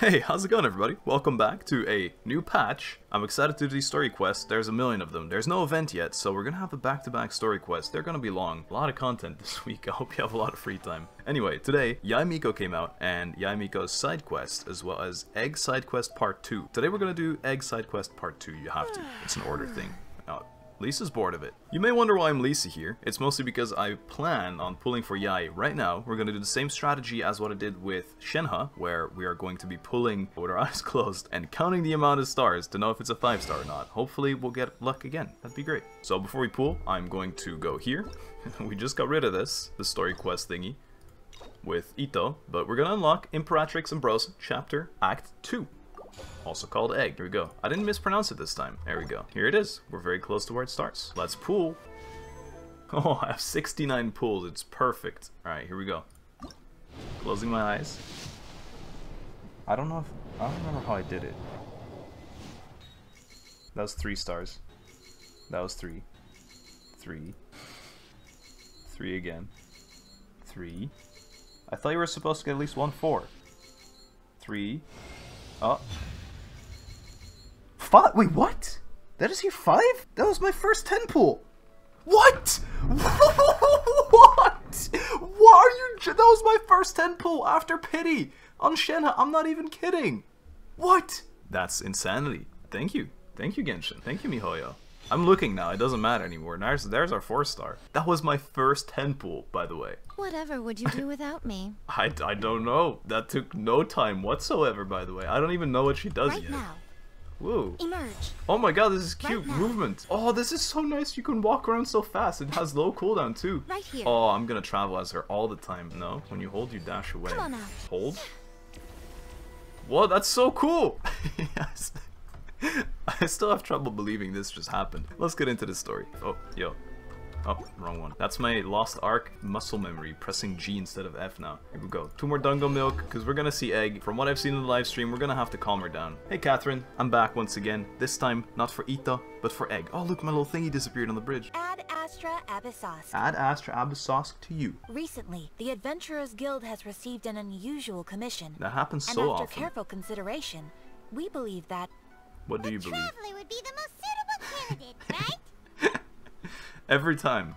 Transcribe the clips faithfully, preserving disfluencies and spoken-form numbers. Hey, how's it going everybody? Welcome back to a new patch. I'm excited to do these story quests. There's a million of them. There's no event yet, so we're gonna have a back-to-back story quest. They're gonna be long. A lot of content this week. I hope you have a lot of free time. Anyway, today, Yae Miko came out, and Yae Miko's side quest, as well as Egg side quest part two. Today we're gonna do Egg side quest part two. You have to. It's an order thing. Now, Lisa's bored of it. You may wonder why I'm Lisa here. It's mostly because I plan on pulling for Yae. Right now, we're going to do the same strategy as what I did with Shenhe, where we are going to be pulling with our eyes closed and counting the amount of stars to know if it's a five star or not. Hopefully, we'll get luck again. That'd be great. So before we pull, I'm going to go here. We just got rid of this, the story quest thingy, with Ito, but we're going to unlock Imperatrix Umbrosa Chapter Act two. Also called Egg. Here we go. I didn't mispronounce it this time. There we go. Here it is. We're very close to where it starts. Let's pool. Oh, I have sixty-nine pools. It's perfect. Alright, here we go. Closing my eyes. I don't know if... I don't remember how I did it. That was three stars. That was three. Three. Three again. Three. I thought you were supposed to get at least one four. Three. Oh. Five? Wait, what? That is here five? That was my first ten pool. What? What? What are you? That was my first ten pool after pity on Shenhe. I'm not even kidding. What? That's insanity. Thank you. Thank you, Genshin. Thank you, Mihoyo. I'm looking now. It doesn't matter anymore. There's, there's our four star. That was my first ten pool, by the way. Whatever would you do without me? I, I don't know. That took no time whatsoever, by the way. I don't even know what she does right yet. Now. Whoa. Emerge. Oh my god, this is cute. Right movement. Oh, this is so nice. You can walk around so fast. It has low cooldown, too. Right here. Oh, I'm going to travel as her all the time. No, when you hold, you dash away. Come on out. Hold? Whoa, that's so cool. Yes. I still have trouble believing this just happened. Let's get into the story. Oh, yo. Oh, wrong one. That's my lost arc muscle memory, pressing G instead of F now. Here we go. Two more Dungo Milk, because we're gonna see Egg. From what I've seen in the live stream, we're gonna have to calm her down. Hey, Catherine. I'm back once again. This time, not for Ito, but for Egg. Oh, look, my little thingy disappeared on the bridge. Ad Astra Abyssosk. Ad Astra Abyssosk to you. Recently, the Adventurers Guild has received an unusual commission. That happens so often. And after careful consideration, we believe that... What do you believe? The traveler would be the most suitable candidate, right? Every time.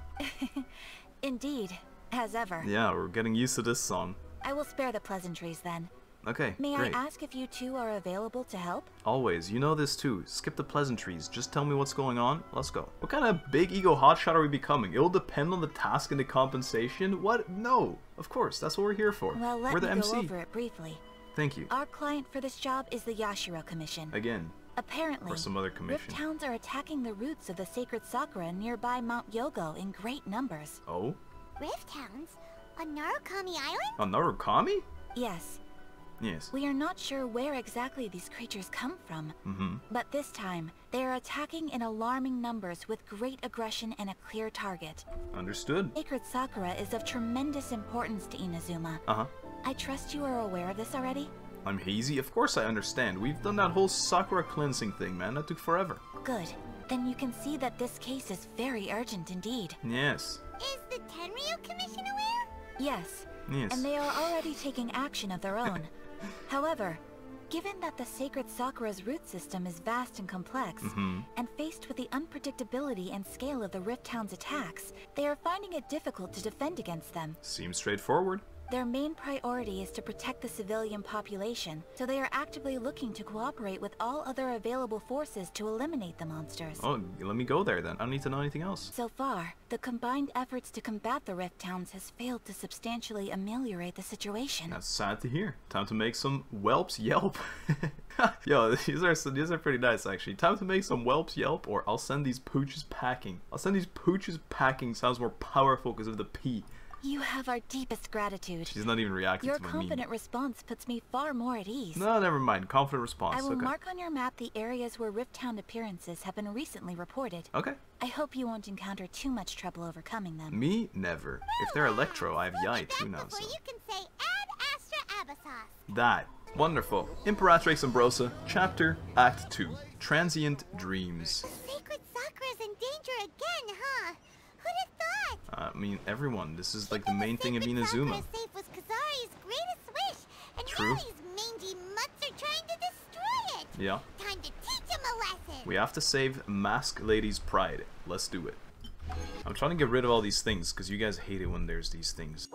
Indeed, as ever. Yeah, we're getting used to this song. I will spare the pleasantries then. Okay, May great. I ask if you two are available to help? Always. You know this too. Skip the pleasantries. Just tell me what's going on. Let's go. What kind of big ego hotshot are we becoming? It'll depend on the task and the compensation? What? No. Of course. That's what we're here for. Well, let we're the me M C. Go over it briefly. Thank you. Our client for this job is the Yashiro Commission. Again. Apparently, or some other commission. Rift Hounds are attacking the roots of the Sacred Sakura nearby Mount Yogo in great numbers. Oh? Rift Hounds? On Narukami Island? On Narukami? Yes. Yes. We are not sure where exactly these creatures come from. Mm-hmm. But this time, they are attacking in alarming numbers with great aggression and a clear target. Understood. Sacred Sakura is of tremendous importance to Inazuma. Uh-huh. I trust you are aware of this already? I'm hazy? Of course I understand. We've done that whole Sakura cleansing thing, man. That took forever. Good. Then you can see that this case is very urgent indeed. Yes. Is the Tenryu Commission aware? Yes. Yes. And they are already taking action of their own. However, given that the Sacred Sakura's root system is vast and complex, mm-hmm. and faced with the unpredictability and scale of the Rift Hounds' attacks, they are finding it difficult to defend against them. Seems straightforward. Their main priority is to protect the civilian population, so they are actively looking to cooperate with all other available forces to eliminate the monsters. Oh, let me go there then. I don't need to know anything else. So far, the combined efforts to combat the Rift Hounds has failed to substantially ameliorate the situation. That's sad to hear. Time to make some whelps yelp. Yo, these are these are pretty nice actually. Time to make some whelps yelp, or I'll send these pooches packing. I'll send these pooches packing sounds more powerful because of the P. You have our deepest gratitude. She's not even reacting your to my Your confident meme. Response puts me far more at ease. No, never mind. Confident response. I will okay. mark on your map the areas where Rift Hound appearances have been recently reported. Okay. I hope you won't encounter too much trouble overcoming them. Me? Never. Well, if they're Electro, I have Yae too now. So. You can say Ad Astra Abyssosk. That. Wonderful. Imperatrix Umbrosa, Chapter, Act two. Transient Dreams. The Sacred Sakura's in danger again, huh? I mean, everyone. This is like the main thing of Inazuma. True. Yeah. Time to teach him a lesson. We have to save Mask Lady's pride. Let's do it. I'm trying to get rid of all these things because you guys hate it when there's these things.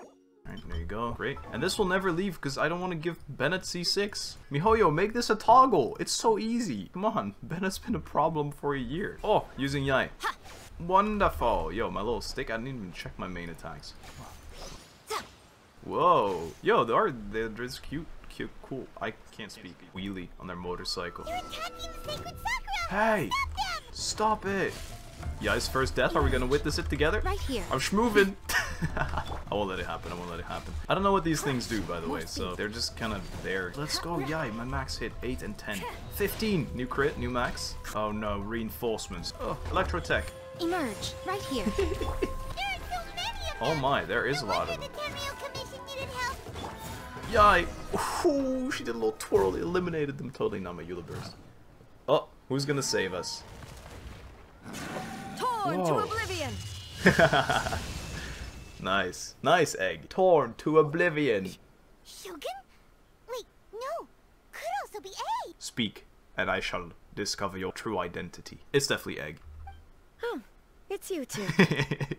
Alright, there you go. Great. And this will never leave because I don't want to give Bennett C six. Mihoyo, make this a toggle. It's so easy. Come on. Bennett's been a problem for a year. Oh, using Yae. Ha. Wonderful. Yo, my little stick. I didn't even check my main attacks. Whoa. Yo, they are, they're just cute. Cute. Cool. I can't speak. Wheelie on their motorcycle. You're attacking the Sacred Sakura. Hey. Stop, Stop it. Yae's first death. Are we gonna witness it together? Right here. I'm schmoovin'. I won't let it happen. I won't let it happen. I don't know what these things do, by the way, so they're just kind of there. Let's go, Yae. My max hit eight and ten. fifteen. New crit, new max. Oh no, reinforcements. Oh, electro tech. Emerge, right here. There are so many of them. Oh my, there is a lot of them. Yae. Ooh, she did a little twirl. It eliminated them totally. Not my Eulaburst. Oh, who's gonna save us? Torn Whoa. to oblivion. Nice, nice egg. Torn to oblivion. Shogun? Wait, no. Could also be Ei. Speak, and I shall discover your true identity. It's definitely egg. Hmm, it's you two.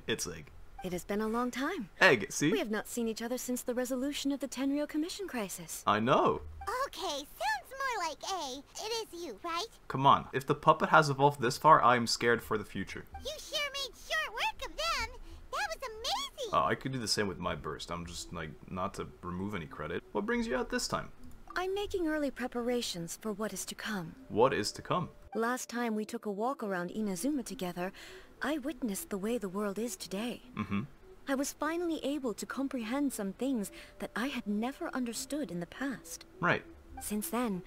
It's egg. It has been a long time. Egg, see? We have not seen each other since the resolution of the Tenryu Commission crisis. I know. Okay, sounds more like A. It is you, right? Come on. If the puppet has evolved this far, I am scared for the future. You sure made short work of them. That was amazing. Oh, uh, I could do the same with my burst. I'm just, like, not to remove any credit. What brings you out this time? I'm making early preparations for what is to come. What is to come? Last time we took a walk around Inazuma together, I witnessed the way the world is today. Mm-hmm. I was finally able to comprehend some things that I had never understood in the past. Right. Since then,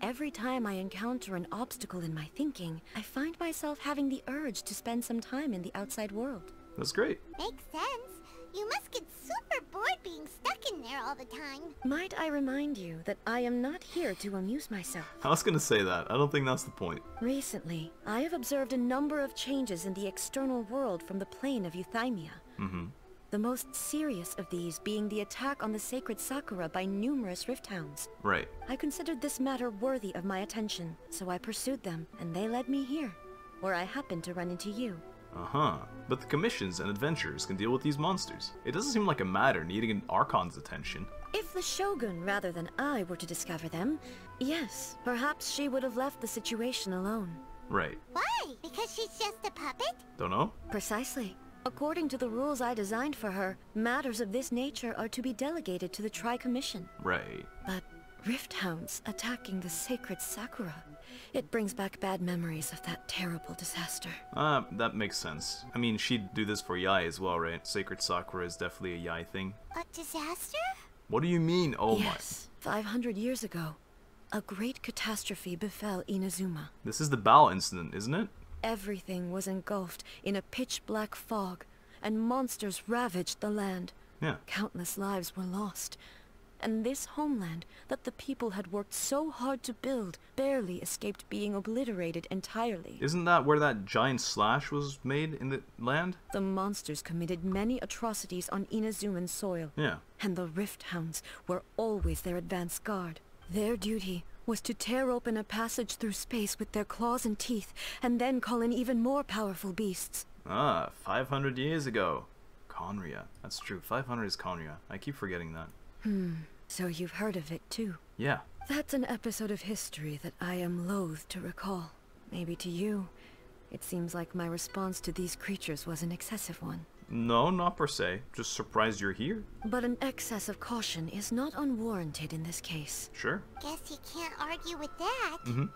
every time I encounter an obstacle in my thinking, I find myself having the urge to spend some time in the outside world. That's great. Makes sense. You must get super bored being stuck in there all the time. Might I remind you that I am not here to amuse myself. I was gonna say that. I don't think that's the point. Recently, I have observed a number of changes in the external world from the plane of Euthymia. Mm-hmm. The most serious of these being the attack on the Sacred Sakura by numerous Rift Hounds. Right. I considered this matter worthy of my attention, so I pursued them, and they led me here, where I happened to run into you. Uh-huh. But the commissions and adventurers can deal with these monsters. It doesn't seem like a matter needing an Archon's attention. If the Shogun rather than I were to discover them, yes, perhaps she would have left the situation alone. Right. Why? Because she's just a puppet? Don't know. Precisely. According to the rules I designed for her, matters of this nature are to be delegated to the Tri-Commission. Right. But Rift Hounds attacking the Sacred Sakura. It brings back bad memories of that terrible disaster. Ah, uh, that makes sense. I mean, she'd do this for Yae as well, right? Sacred Sakura is definitely a Yae thing. A disaster? What do you mean, oh my? Yes, five hundred years ago, a great catastrophe befell Inazuma. This is the Bao incident, isn't it? Everything was engulfed in a pitch-black fog, and monsters ravaged the land. Yeah. Countless lives were lost. And this homeland that the people had worked so hard to build barely escaped being obliterated entirely. Isn't that where that giant slash was made in the land? The monsters committed many atrocities on Inazuman soil. Yeah. And the Rift Hounds were always their advance guard. Their duty was to tear open a passage through space with their claws and teeth, and then call in even more powerful beasts. Ah, five hundred years ago. Khaenri'ah. That's true. five hundred is Khaenri'ah. I keep forgetting that. Hmm. So you've heard of it, too? Yeah. That's an episode of history that I am loath to recall. Maybe to you, it seems like my response to these creatures was an excessive one. No, not per se. Just surprised you're here. But an excess of caution is not unwarranted in this case. Sure. Guess you can't argue with that. Mm-hmm.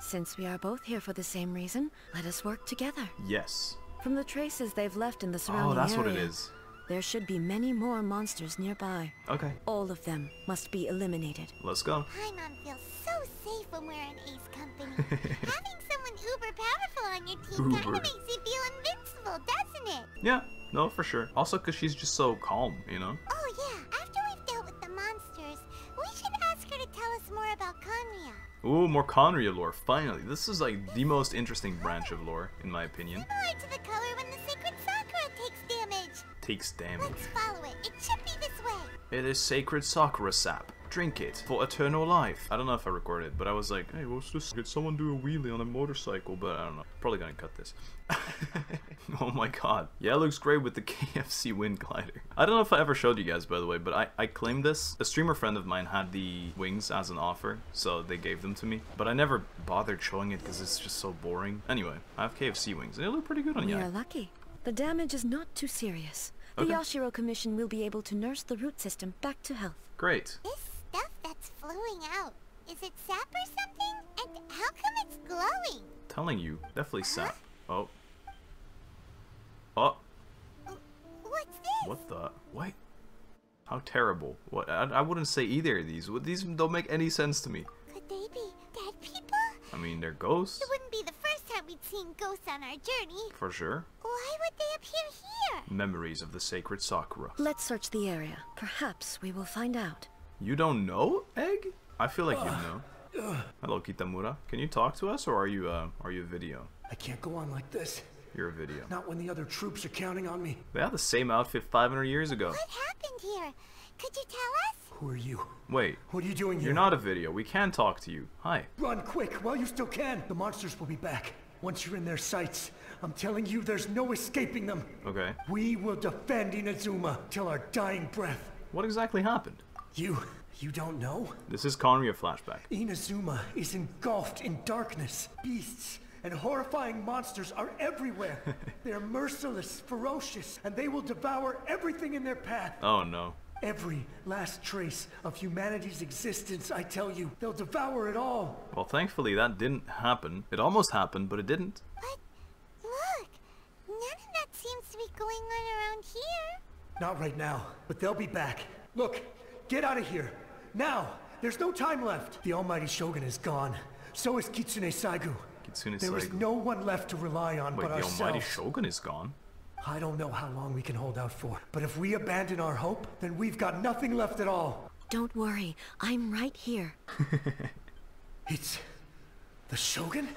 Since we are both here for the same reason, let us work together. Yes. From the traces they've left in the surrounding area... Oh, that's area, what it is. There should be many more monsters nearby. Okay. All of them must be eliminated. Let's go. My mom feels so safe when we're in Ace Company. Having someone uber powerful on your team uber. kinda makes you feel invincible, doesn't it? Yeah, no, for sure. Also because she's just so calm, you know? Oh yeah, after we've dealt with the monsters, we should ask her to tell us more about Khaenri'ah. Ooh, more Khaenri'ah lore, finally. This is like the most interesting branch of lore, in my opinion. Similar to the color when the Sacred Sakura takes damage. Takes damage. Let's follow it. It should be this way. It is Sacred Sakura sap. drink it for eternal life. I don't know if I recorded it, but I was like, hey, what's this? Did someone do a wheelie on a motorcycle? But I don't know. Probably gonna cut this. Oh my god. Yeah, it looks great with the K F C wind glider. I don't know if I ever showed you guys, by the way, but I, I claimed this. A streamer friend of mine had the wings as an offer, so they gave them to me. But I never bothered showing it because it's just so boring. Anyway, I have K F C wings. They look pretty good on you. You're lucky. The damage is not too serious. The okay. Yashiro Commission will be able to nurse the root system back to health. Great. This stuff that's flowing out, is it sap or something? And how come it's glowing? Telling you, definitely sap. Huh? Oh. Oh. What's this? What the? What? How terrible. What? I, I wouldn't say either of these. These don't make any sense to me. Could they be dead people? I mean, they're ghosts. It wouldn't be the first time we'd seen ghosts on our journey. For sure. Why would they appear here? Memories of the Sacred Sakura. Let's search the area. Perhaps we will find out. You don't know, Egg? I feel like uh, you know. Uh, Hello, Kitamura. Can you talk to us, or are you, uh, are you a video? I can't go on like this. You're a video. Not when the other troops are counting on me. They had the same outfit five hundred years ago. What happened here? Could you tell us? Who are you? Wait. What are you doing here? You're not a video. We can talk to you. Hi. Run quick while you still can. The monsters will be back. Once you're in their sights, I'm telling you, there's no escaping them. Okay. We will defend Inazuma till our dying breath. What exactly happened? You... you don't know? This is Khaenri'ah flashback. Inazuma is engulfed in darkness. Beasts and horrifying monsters are everywhere. They're merciless, ferocious, and they will devour everything in their path. Oh no. Every last trace of humanity's existence, I tell you, they'll devour it all. Well, thankfully that didn't happen. It almost happened, but it didn't. But look, none of that seems to be going on around here. Not right now, but they'll be back. Look, get out of here. Now, there's no time left. The Almighty Shogun is gone. So is Kitsune Saiguu. Kitsune Saiguu. There is no one left to rely on Wait, but ourselves. The Almighty Shogun is gone? I don't know how long we can hold out for, but if we abandon our hope, then we've got nothing left at all. Don't worry, I'm right here. It's... the Shogun?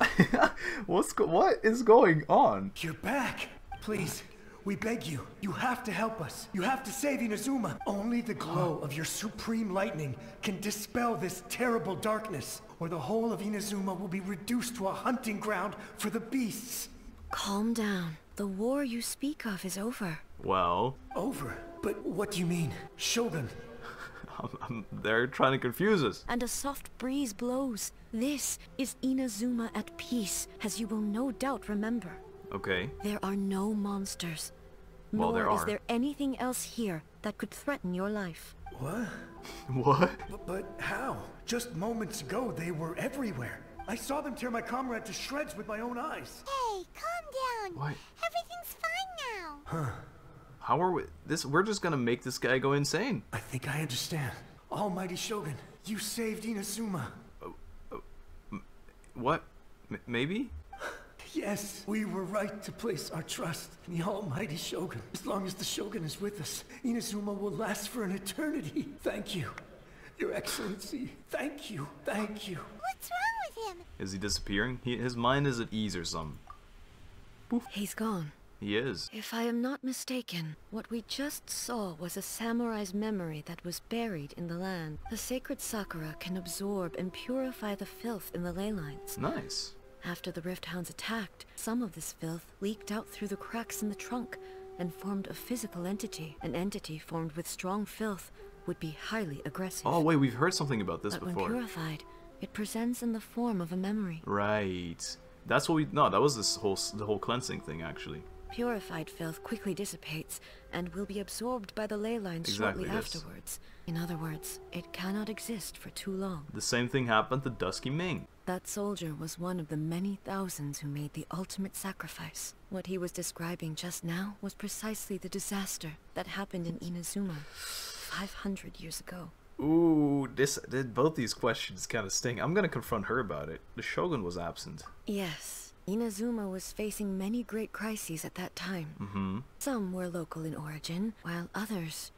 What's go what is going on? You're back. Please, we beg you. You have to help us. You have to save Inazuma. Only the glow of your supreme lightning can dispel this terrible darkness, or the whole of Inazuma will be reduced to a hunting ground for the beasts. Calm down. The war you speak of is over. Well... Over? But what do you mean? Shogun? I'm, I'm, they're trying to confuse us. And a soft breeze blows. This is Inazuma at peace, as you will no doubt remember. Okay. There are no monsters. Well, there are. Nor is there anything else here that could threaten your life. What? What? But, but how? Just moments ago, they were everywhere. I saw them tear my comrade to shreds with my own eyes. Hey, calm down. What? Everything's fine now. Huh. How are we... This, we're just gonna make this guy go insane. I think I understand. Almighty Shogun, you saved Inazuma. Uh, uh, m what? M maybe? Yes, we were right to place our trust in the Almighty Shogun. As long as the Shogun is with us, Inazuma will last for an eternity. Thank you, Your Excellency. Thank you. Thank you. What's wrong? Is he disappearing? He, his mind is at ease or something. Poof. He's gone. He is. If I am not mistaken, what we just saw was a samurai's memory that was buried in the land. The Sacred Sakura can absorb and purify the filth in the ley lines. Nice. After the Rift Hounds attacked, some of this filth leaked out through the cracks in the trunk and formed a physical entity. An entity formed with strong filth would be highly aggressive. Oh wait, we've heard something about this but before. When purified, it presents in the form of a memory. Right. That's what we... No, that was this whole, the whole cleansing thing, actually. Purified filth quickly dissipates and will be absorbed by the ley lines exactly shortly this. afterwards. In other words, it cannot exist for too long. The same thing happened to Dusky Ming. That soldier was one of the many thousands who made the ultimate sacrifice. What he was describing just now was precisely the disaster that happened in Inazuma five hundred years ago. Ooh, this did both these questions kind of sting. I'm gonna confront her about it. The Shogun was absent. Yes, Inazuma was facing many great crises at that time. Mm-hmm. Some were local in origin, while others...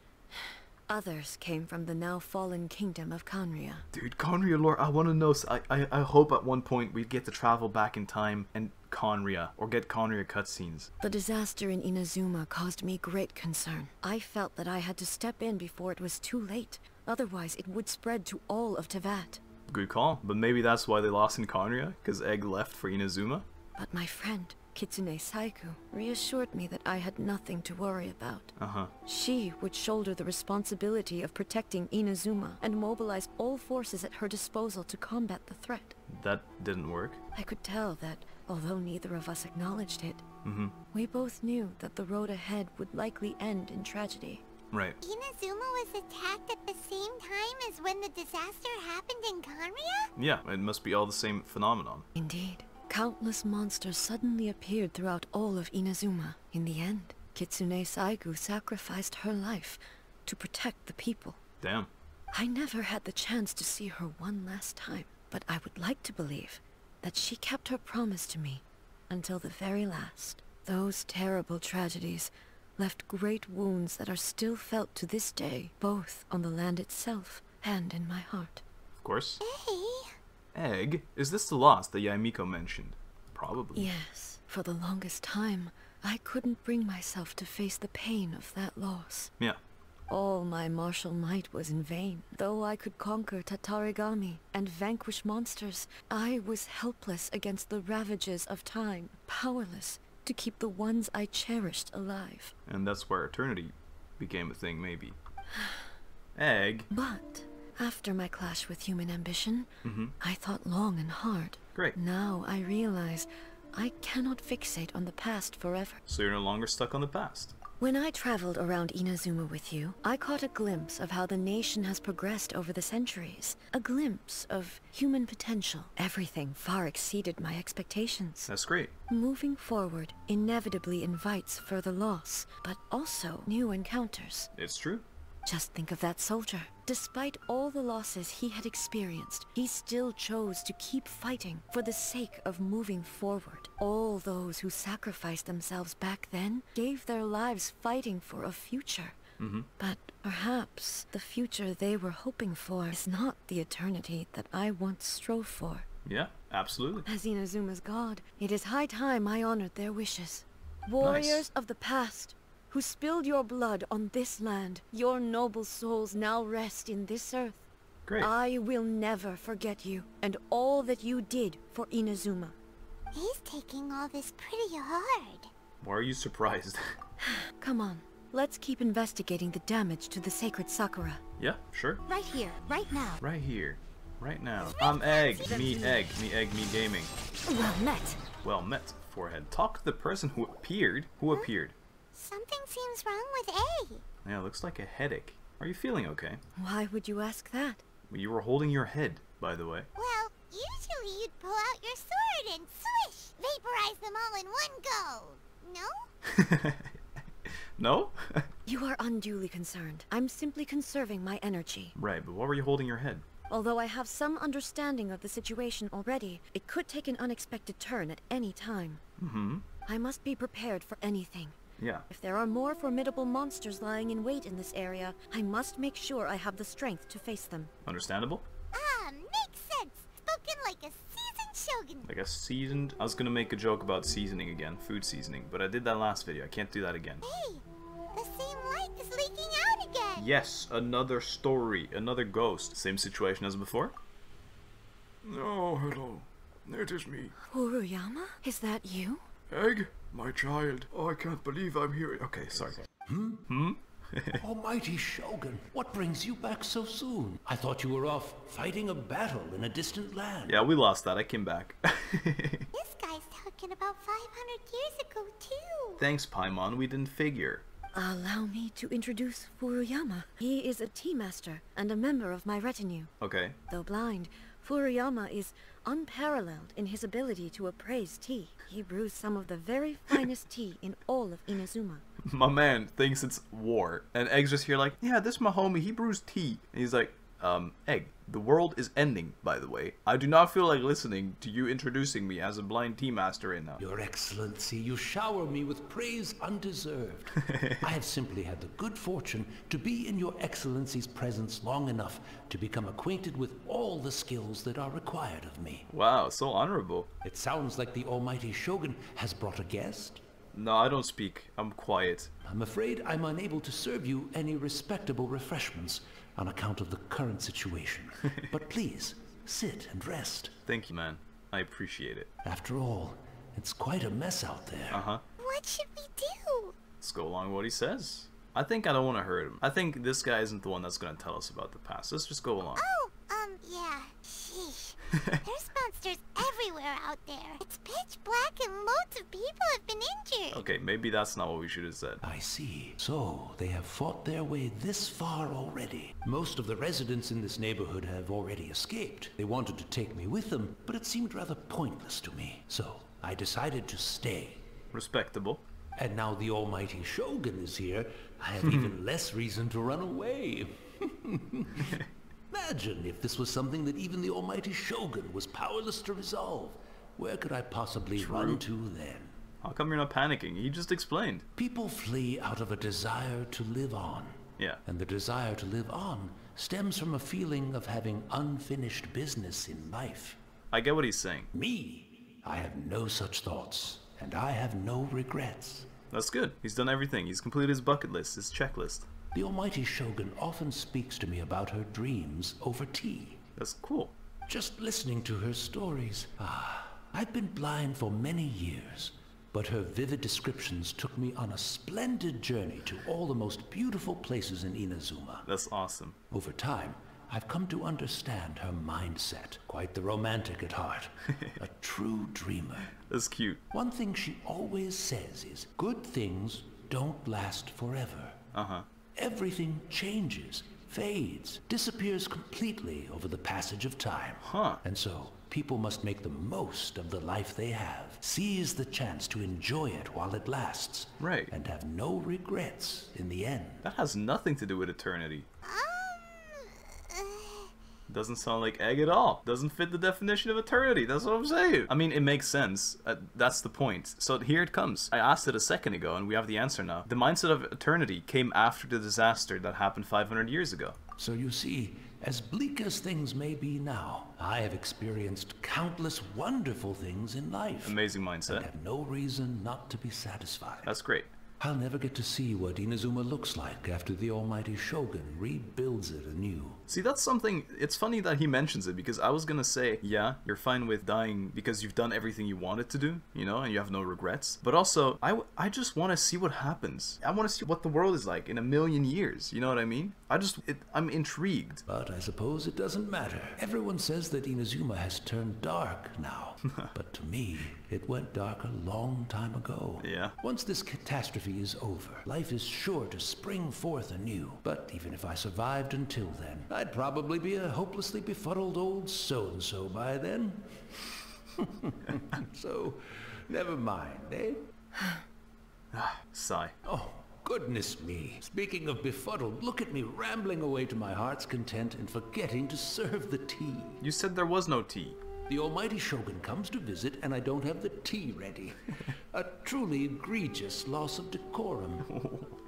Others came from the now fallen kingdom of Khaenri'ah. Dude, Khaenri'ah lore, I want to know. I, I I hope at one point we get to travel back in time and Khaenri'ah, or get Khaenri'ah cutscenes. The disaster in Inazuma caused me great concern. I felt that I had to step in before it was too late. Otherwise, it would spread to all of Teyvat. Good call, but maybe that's why they lost in Khaenri'ah, because Egg left for Inazuma? But my friend, Kitsune Saiguu, reassured me that I had nothing to worry about. Uh-huh. She would shoulder the responsibility of protecting Inazuma and mobilize all forces at her disposal to combat the threat. That didn't work. I could tell that, although neither of us acknowledged it, mm-hmm. we both knew that the road ahead would likely end in tragedy. Right. Inazuma was attacked at the same time as when the disaster happened in Khaenri'ah? Yeah, it must be all the same phenomenon. Indeed. Countless monsters suddenly appeared throughout all of Inazuma. In the end, Kitsune Saiguu sacrificed her life to protect the people. Damn. I never had the chance to see her one last time, but I would like to believe that she kept her promise to me until the very last. Those terrible tragedies left great wounds that are still felt to this day, both on the land itself and in my heart. Of course. Hey. Egg? Is this the loss that Yae Miko mentioned? Probably. Yes. For the longest time, I couldn't bring myself to face the pain of that loss. Yeah. All my martial might was in vain. Though I could conquer Tatarigami and vanquish monsters, I was helpless against the ravages of time, powerless to keep the ones I cherished alive. And that's where eternity became a thing, maybe. Egg. But after my clash with human ambition, mm-hmm. I thought long and hard. Great. Now I realize I cannot fixate on the past forever. So you're no longer stuck on the past. When I traveled around Inazuma with you, I caught a glimpse of how the nation has progressed over the centuries. A glimpse of human potential. Everything far exceeded my expectations. That's great. Moving forward inevitably invites further loss, but also new encounters. It's true. Just think of that soldier. Despite all the losses he had experienced, he still chose to keep fighting for the sake of moving forward. All those who sacrificed themselves back then gave their lives fighting for a future. Mm-hmm. But perhaps the future they were hoping for is not the eternity that I once strove for. Yeah, absolutely. As Inazuma's god, it is high time I honored their wishes. Warriors nice. Of the past, who spilled your blood on this land, your noble souls now rest in this earth. Great. I will never forget you and all that you did for Inazuma. He's taking all this pretty hard. Why are you surprised? Come on, let's keep investigating the damage to the Sacred Sakura. Yeah, sure. Right here, right now. Right here, right now. I'm Egg, me Egg, me Egg, me gaming. Well met. Well met, forehead. Talk to the person who appeared, who huh? appeared. Something seems wrong with A. Yeah, it looks like a headache. Are you feeling okay? Why would you ask that? You were holding your head, by the way. Well, usually you'd pull out your sword and swish! Vaporize them all in one go! No? No? You are unduly concerned. I'm simply conserving my energy. Right, but why were you holding your head? Although I have some understanding of the situation already, it could take an unexpected turn at any time. Mm-hmm. I must be prepared for anything. Yeah. If there are more formidable monsters lying in wait in this area, I must make sure I have the strength to face them. Understandable? Ah, makes sense! Spoken like a seasoned shogun! Like a seasoned... I was gonna make a joke about seasoning again, food seasoning, but I did that last video, I can't do that again. Hey! The same light is leaking out again! Yes, another story, another ghost. Same situation as before? Oh, hello. It is me. Furuyama? Is that you? Egg? My child, oh, I can't believe I'm here. Okay, sorry. Hmm? Hmm? Almighty Shogun, what brings you back so soon? I thought you were off fighting a battle in a distant land. Yeah, we lost that. I came back. This guy's talking about five hundred years ago, too. Thanks, Paimon. We didn't figure. Allow me to introduce Furuyama. He is a tea master and a member of my retinue. Okay. Though blind, Furuyama is unparalleled in his ability to appraise tea. He brews some of the very finest tea in all of Inazuma. My man thinks it's war, and Egg's just here like, yeah, this my homie, he brews tea. And he's like, um, Egg, the world is ending, by the way. I do not feel like listening to you introducing me as a blind tea master right now. Your Excellency, you shower me with praise undeserved. I have simply had the good fortune to be in Your Excellency's presence long enough to become acquainted with all the skills that are required of me. Wow, so honorable. It sounds like the Almighty Shogun has brought a guest. No, I don't speak. I'm quiet. I'm afraid I'm unable to serve you any respectable refreshments on account of the current situation. But please, sit and rest. Thank you, man. I appreciate it. After all, it's quite a mess out there. Uh-huh. What should we do? Let's go along with what he says. I think I don't want to hurt him. I think this guy isn't the one that's going to tell us about the past. Let's just go along. Oh, um, yeah. Sheesh. There's monsters everywhere out there. It's pitch black and loads of people have been injured. Okay, maybe that's not what we should have said. I see. So, they have fought their way this far already. Most of the residents in this neighborhood have already escaped. They wanted to take me with them, but it seemed rather pointless to me. So, I decided to stay. Respectable. And now the almighty Shogun is here, I have even less reason to run away. Imagine if this was something that even the almighty Shogun was powerless to resolve. Where could I possibly True. run to then? How come you're not panicking? You just explained. People flee out of a desire to live on. Yeah. And the desire to live on stems from a feeling of having unfinished business in life. I get what he's saying. Me, I have no such thoughts. And I have no regrets. That's good. He's done everything. He's completed his bucket list, his checklist. The almighty Shogun often speaks to me about her dreams over tea. That's cool. Just listening to her stories. Ah, I've been blind for many years, but her vivid descriptions took me on a splendid journey to all the most beautiful places in Inazuma. That's awesome. Over time, I've come to understand her mindset. Quite the romantic at heart. A true dreamer. That's cute. One thing she always says is, good things don't last forever. Uh-huh. Everything changes, fades, disappears completely over the passage of time. Huh. And so, people must make the most of the life they have. Seize the chance to enjoy it while it lasts. Right. And have no regrets in the end. That has nothing to do with eternity. Doesn't sound like egg at all. Doesn't fit the definition of eternity. That's what I'm saying. I mean, it makes sense. Uh, that's the point. So here it comes. I asked it a second ago, and we have the answer now. The mindset of eternity came after the disaster that happened five hundred years ago. So you see, as bleak as things may be now, I have experienced countless wonderful things in life. Amazing mindset. And have no reason not to be satisfied. That's great. I'll never get to see what Inazuma looks like after the almighty Shogun rebuilds it anew. See, that's something, it's funny that he mentions it, because I was gonna say, yeah, you're fine with dying because you've done everything you wanted to do, you know, and you have no regrets. But also, I, w I just want to see what happens. I want to see what the world is like in a million years, you know what I mean? I just, it, I'm intrigued. But I suppose it doesn't matter. Everyone says that Inazuma has turned dark now. But to me, it went dark a long time ago. Yeah. Once this catastrophe is over, life is sure to spring forth anew. But even if I survived until then, I'd probably be a hopelessly befuddled old so-and-so by then. So, never mind, eh? Sigh. Oh, goodness me. Speaking of befuddled, look at me rambling away to my heart's content and forgetting to serve the tea. You said there was no tea. The almighty Shogun comes to visit, and I don't have the tea ready. A truly egregious loss of decorum.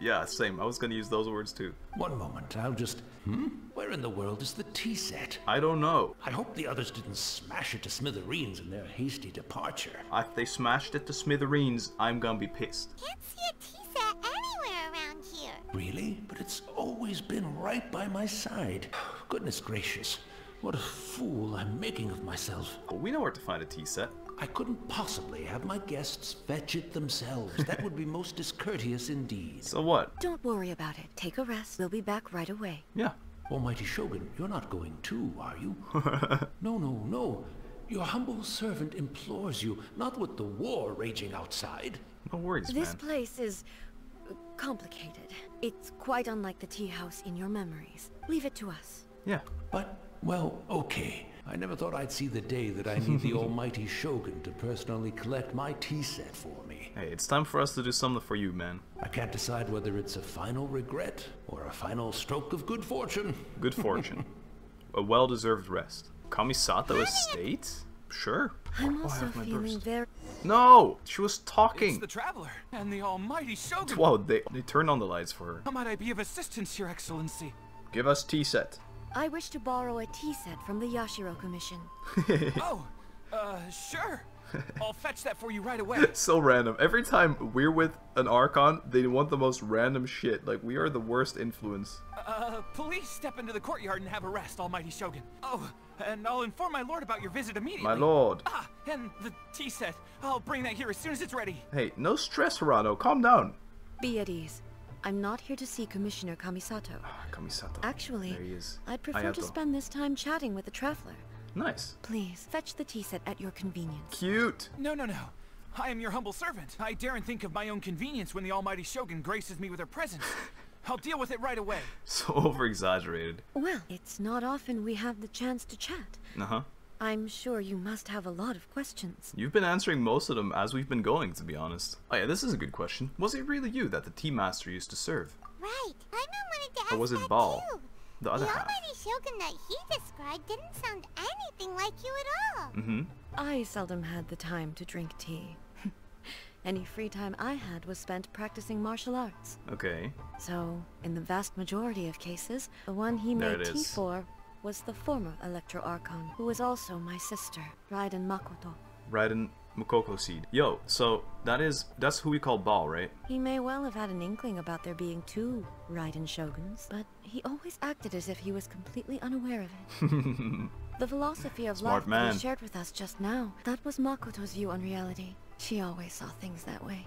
Yeah, same. I was going to use those words too. One moment, I'll just... Hmm? Where in the world is the tea set? I don't know. I hope the others didn't smash it to smithereens in their hasty departure. If they smashed it to smithereens, I'm going to be pissed. Can't see a tea set anywhere around here. Really? But it's always been right by my side. Goodness gracious. What a fool I'm making of myself. Well, we know where to find a tea set. I couldn't possibly have my guests fetch it themselves. That would be most discourteous indeed. So what? Don't worry about it. Take a rest. We'll be back right away. Yeah. Almighty Shogun, you're not going too, are you? No, no, no. Your humble servant implores you, not with the war raging outside. No worries, man. This place is... complicated. It's quite unlike the tea house in your memories. Leave it to us. Yeah. But... well, okay. I never thought I'd see the day that I need the almighty Shogun to personally collect my tea set for me. Hey, it's time for us to do something for you, man. I can't decide whether it's a final regret or a final stroke of good fortune. Good fortune. A well-deserved rest. Kamisato Estate? Sure. I'm also oh, feeling very... No! She was talking! It's the Traveler and the almighty Shogun! Whoa, they, they turned on the lights for her. How might I be of assistance, Your Excellency? Give us tea set. I wish to borrow a tea set from the Yashiro Commission. Oh, uh, sure. I'll fetch that for you right away. So random. Every time we're with an Archon, they want the most random shit. Like, we are the worst influence. Uh, police, step into the courtyard and have a rest, Almighty Shogun. Oh, and I'll inform my lord about your visit immediately. My lord. Ah, and the tea set. I'll bring that here as soon as it's ready. Hey, no stress, Hirano. Calm down. Be at ease. I'm not here to see Commissioner Kamisato. Ah, Kamisato. Actually, there he is. I'd prefer Ayato. to spend this time chatting with the traveler. Nice. Please, fetch the tea set at your convenience. Cute. No, no, no. I am your humble servant. I daren't think of my own convenience when the Almighty Shogun graces me with her presence. I'll deal with it right away. So over-exaggerated. Well, it's not often we have the chance to chat. Uh-huh. I'm sure you must have a lot of questions. You've been answering most of them as we've been going, to be honest. Oh yeah, this is a good question. Was it really you that the tea master used to serve? Right. I wanted to ask. Or was it Ball? Too. The other the half. Almighty Shogun that he described didn't sound anything like you at all. Mm-hmm. I seldom had the time to drink tea. Any free time I had was spent practicing martial arts. Okay. So, in the vast majority of cases, the one he there made tea is. for was the former Electro Archon, who was also my sister, Raiden Makoto. Raiden Makoto seed. Yo, so that is, that's who we call Ball, right? He may well have had an inkling about there being two Raiden Shoguns, but he always acted as if he was completely unaware of it. The philosophy of Smart life man. that he shared with us just now, that was Makoto's view on reality. She always saw things that way.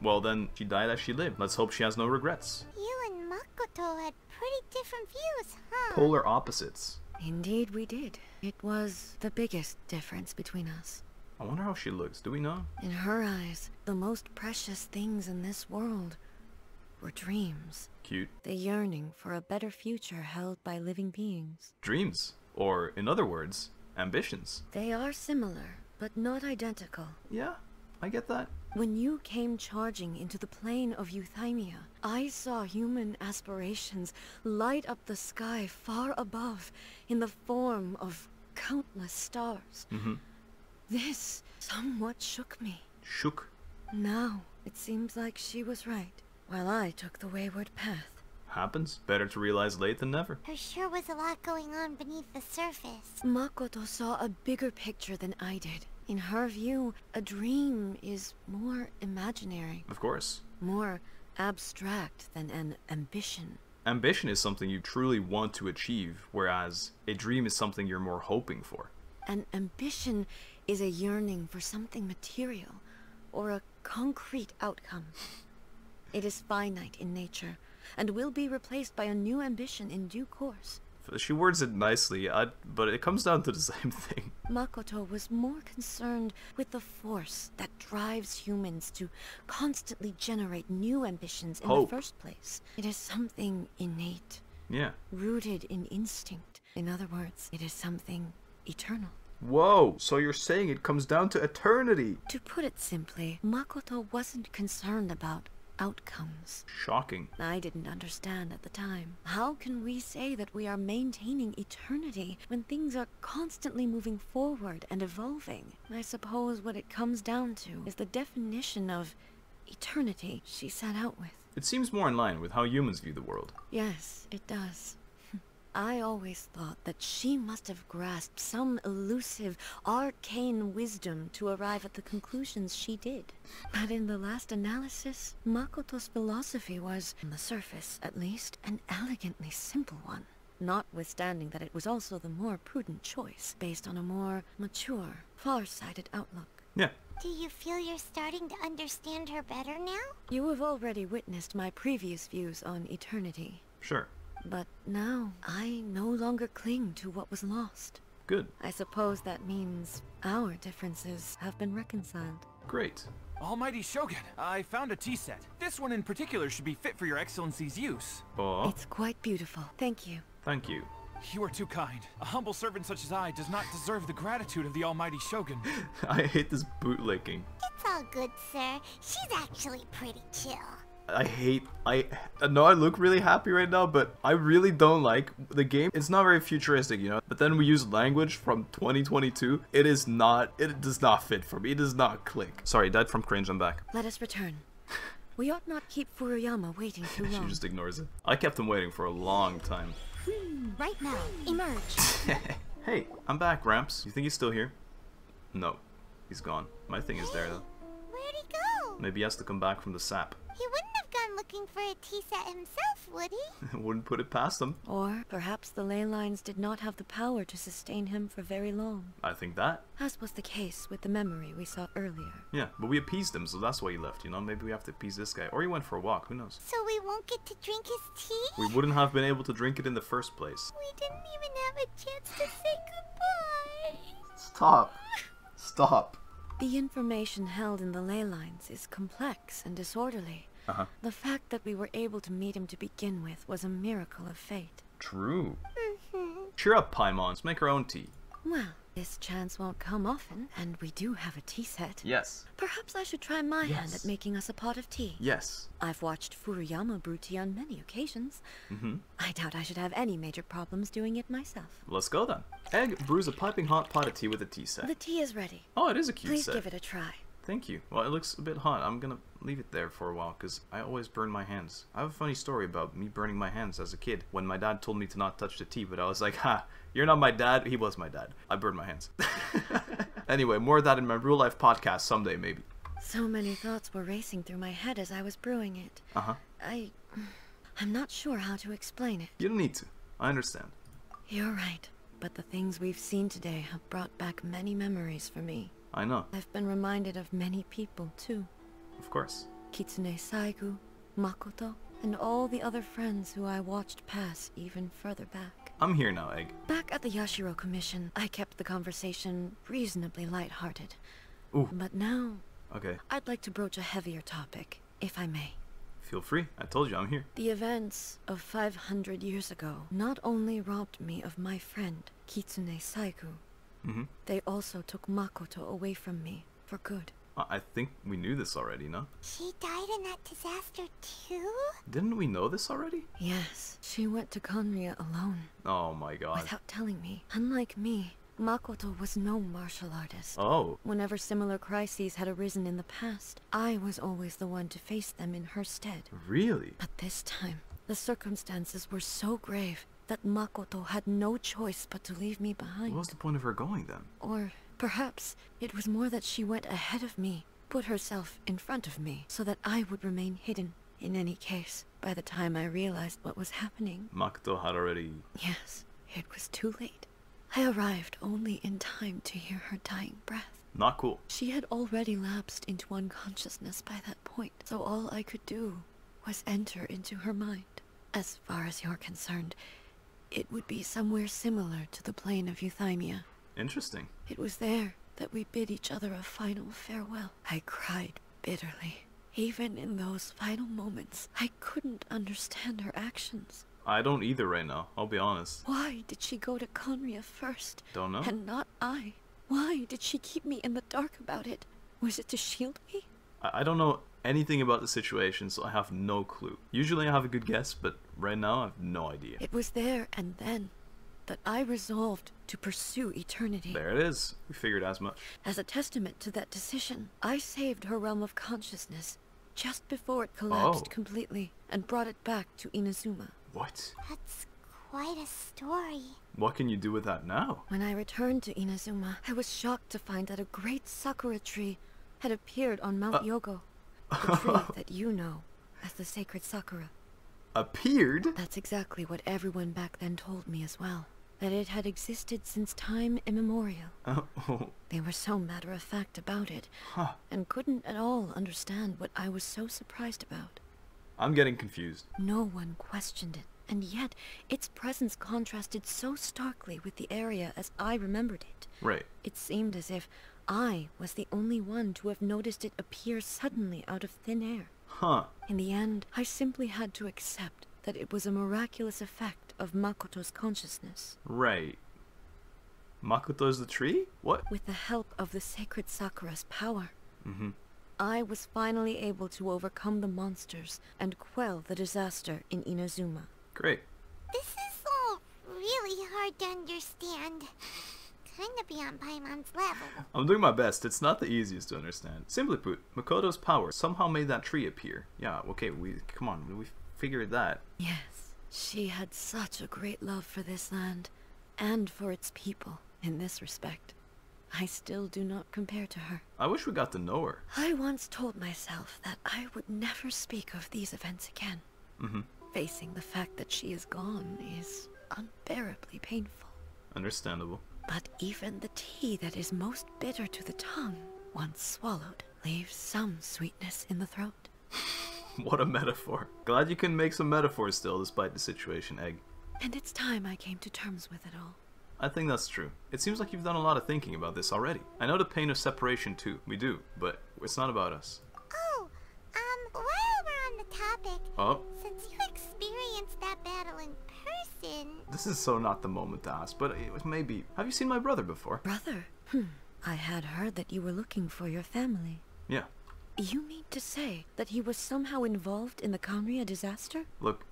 Well then, she died as she lived. Let's hope she has no regrets. You and Makoto had pretty different views, huh? Polar opposites. Indeed we did. It was the biggest difference between us. I wonder how she looks. Do we know? In her eyes, the most precious things in this world were dreams. Cute. The yearning for a better future held by living beings. Dreams, or in other words, ambitions. They are similar, but not identical. Yeah, I get that. When you came charging into the plain of Euthymia, I saw human aspirations light up the sky far above in the form of countless stars. Mm-hmm. This somewhat shook me. Shook? Now, it seems like she was right, while I took the wayward path. Happens. Better to realize late than never. There sure was a lot going on beneath the surface. Makoto saw a bigger picture than I did. In her view, a dream is more imaginary. Of course. More abstract than an ambition. Ambition is something you truly want to achieve, whereas a dream is something you're more hoping for. An ambition is a yearning for something material, or a concrete outcome. It is finite in nature, and will be replaced by a new ambition in due course. She words it nicely, I, but it comes down to the same thing. Makoto was more concerned with the force that drives humans to constantly generate new ambitions in Hope. the first place. It is something innate, yeah, rooted in instinct. In other words, it is something eternal. Whoa, so you're saying it comes down to eternity? To put it simply, Makoto wasn't concerned about outcomes. Shocking. I didn't understand at the time. How can we say that we are maintaining eternity when things are constantly moving forward and evolving? I suppose what it comes down to is the definition of eternity she set out with. It seems more in line with how humans view the world. Yes, it does. I always thought that she must have grasped some elusive, arcane wisdom to arrive at the conclusions she did. But in the last analysis, Makoto's philosophy was, on the surface at least, an elegantly simple one. Notwithstanding that it was also the more prudent choice, based on a more mature, far-sighted outlook. Yeah. Do you feel you're starting to understand her better now? You have already witnessed my previous views on eternity. Sure. But now, I no longer cling to what was lost. Good. I suppose that means our differences have been reconciled. Great. Almighty Shogun, I found a tea set. This one in particular should be fit for your excellency's use. Aww. It's quite beautiful. Thank you. Thank you. You are too kind. A humble servant such as I does not deserve the gratitude of the Almighty Shogun. I hate this bootlicking. It's all good, sir. She's actually pretty chill. I hate, I, I know I look really happy right now, but I really don't like the game. It's not very futuristic, you know, but then we use language from twenty twenty-two. It is not, it does not fit for me. It does not click. Sorry, died from cringe. I'm back. Let us return. We ought not keep Furuyama waiting too long. She just ignores it. I kept him waiting for a long time. Right now, emerge. Hey, I'm back, Ramps. You think he's still here? No. He's gone. My thing is there, though. Where'd he go? Maybe he has to come back from the sap. He wouldn't have gone looking for a tea set himself, would he? Wouldn't put it past him. Or perhaps the ley lines did not have the power to sustain him for very long. I think that. As was the case with the memory we saw earlier. Yeah, but we appeased him, so that's why he left, you know? Maybe we have to appease this guy. Or he went for a walk, who knows? So we won't get to drink his tea? We wouldn't have been able to drink it in the first place. We didn't even have a chance to say goodbye. Stop. Stop. The information held in the ley lines is complex and disorderly. Uh-huh. The fact that we were able to meet him to begin with was a miracle of fate. True. Mm-hmm. Cheer up, Paimons. Make our own tea. Well, this chance won't come often, and we do have a tea set. Yes. Perhaps I should try my yes. hand at making us a pot of tea. Yes. I've watched Furuyama brew tea on many occasions. Mm-hmm. I doubt I should have any major problems doing it myself. Let's go then. Egg brews a piping hot pot of tea with a tea set. The tea is ready. Oh, it is a cute Please set. Please give it a try. Thank you. Well, it looks a bit hot. I'm gonna leave it there for a while because I always burn my hands. I have a funny story about me burning my hands as a kid when my dad told me to not touch the tea, but I was like, ha, you're not my dad. He was my dad. I burned my hands. Anyway, more of that in my real life podcast someday, maybe. So many thoughts were racing through my head as I was brewing it. Uh-huh. I... I'm not sure how to explain it. You don't need to. I understand. You're right. But the things we've seen today have brought back many memories for me. I know. I've been reminded of many people, too. Of course. Kitsune Saiguu, Makoto, and all the other friends who I watched pass even further back. I'm here now, Egg. Back at the Yashiro Commission, I kept the conversation reasonably light-hearted. Ooh. But now... Okay. I'd like to broach a heavier topic, if I may. Feel free. I told you I'm here. The events of five hundred years ago not only robbed me of my friend, Kitsune Saiguu, Mm-hmm. they also took Makoto away from me, for good. I think we knew this already, no? She died in that disaster too? Didn't we know this already? Yes, she went to Khaenri'ah alone. Oh my god. Without telling me. Unlike me, Makoto was no martial artist. Oh. Whenever similar crises had arisen in the past, I was always the one to face them in her stead. Really? But this time, the circumstances were so grave that Makoto had no choice but to leave me behind. What was the point of her going then? Or perhaps it was more that she went ahead of me, put herself in front of me, so that I would remain hidden. In any case, by the time I realized what was happening... Makoto had already... Yes, it was too late. I arrived only in time to hear her dying breath. Not cool. She had already lapsed into unconsciousness by that point, so all I could do was enter into her mind. As far as you're concerned, it would be somewhere similar to the plain of Euthymia. Interesting. It was there that we bid each other a final farewell. I cried bitterly. Even in those final moments, I couldn't understand her actions. I don't either right now, I'll be honest. Why did she go to Khaenri'ah first? Don't know. And not I? Why did she keep me in the dark about it? Was it to shield me? I, I don't know anything about the situation, so I have no clue. Usually I have a good guess, but right now I have no idea. It was there and then that I resolved to pursue eternity. There it is. We figured as much. As a testament to that decision, I saved her realm of consciousness just before it collapsed oh. completely and brought it back to Inazuma. What? That's quite a story. What can you do with that now? When I returned to Inazuma, I was shocked to find that a great sakura tree had appeared on Mount uh Yogo. The tree that you know as the Sacred Sakura. Appeared? That's exactly what everyone back then told me as well. That it had existed since time immemorial. Oh. oh. They were so matter-of-fact about it, huh. and couldn't at all understand what I was so surprised about. I'm getting confused. No one questioned it, and yet its presence contrasted so starkly with the area as I remembered it. Right. It seemed as if I was the only one to have noticed it appear suddenly out of thin air. Huh. In the end, I simply had to accept that it was a miraculous effect of Makoto's consciousness. Right. Makoto's the tree? What? With the help of the Sacred Sakura's power, mm-hmm. I was finally able to overcome the monsters and quell the disaster in Inazuma. Great. This is all really hard to understand. Kind of beyond Paimon's level. I'm doing my best. It's not the easiest to understand. Simply put, Makoto's power somehow made that tree appear. Yeah, okay, we come on, we figured that. Yes, she had such a great love for this land and for its people in this respect. I still do not compare to her. I wish we got to know her. I once told myself that I would never speak of these events again. Mm-hmm. Facing the fact that she is gone is unbearably painful. Understandable. But even the tea that is most bitter to the tongue, once swallowed, leaves some sweetness in the throat. What a metaphor. Glad you can make some metaphors still, despite the situation, Egg. And it's time I came to terms with it all. I think that's true. It seems like you've done a lot of thinking about this already. I know the pain of separation too, we do, but it's not about us. Oh, um, while we're on the topic, oh. Since you experienced that battle in person... This is so not the moment to ask, but it was maybe... Have you seen my brother before? Brother? Hmm. I had heard that you were looking for your family. Yeah. You mean to say that he was somehow involved in the Khaenri'ah disaster? Look,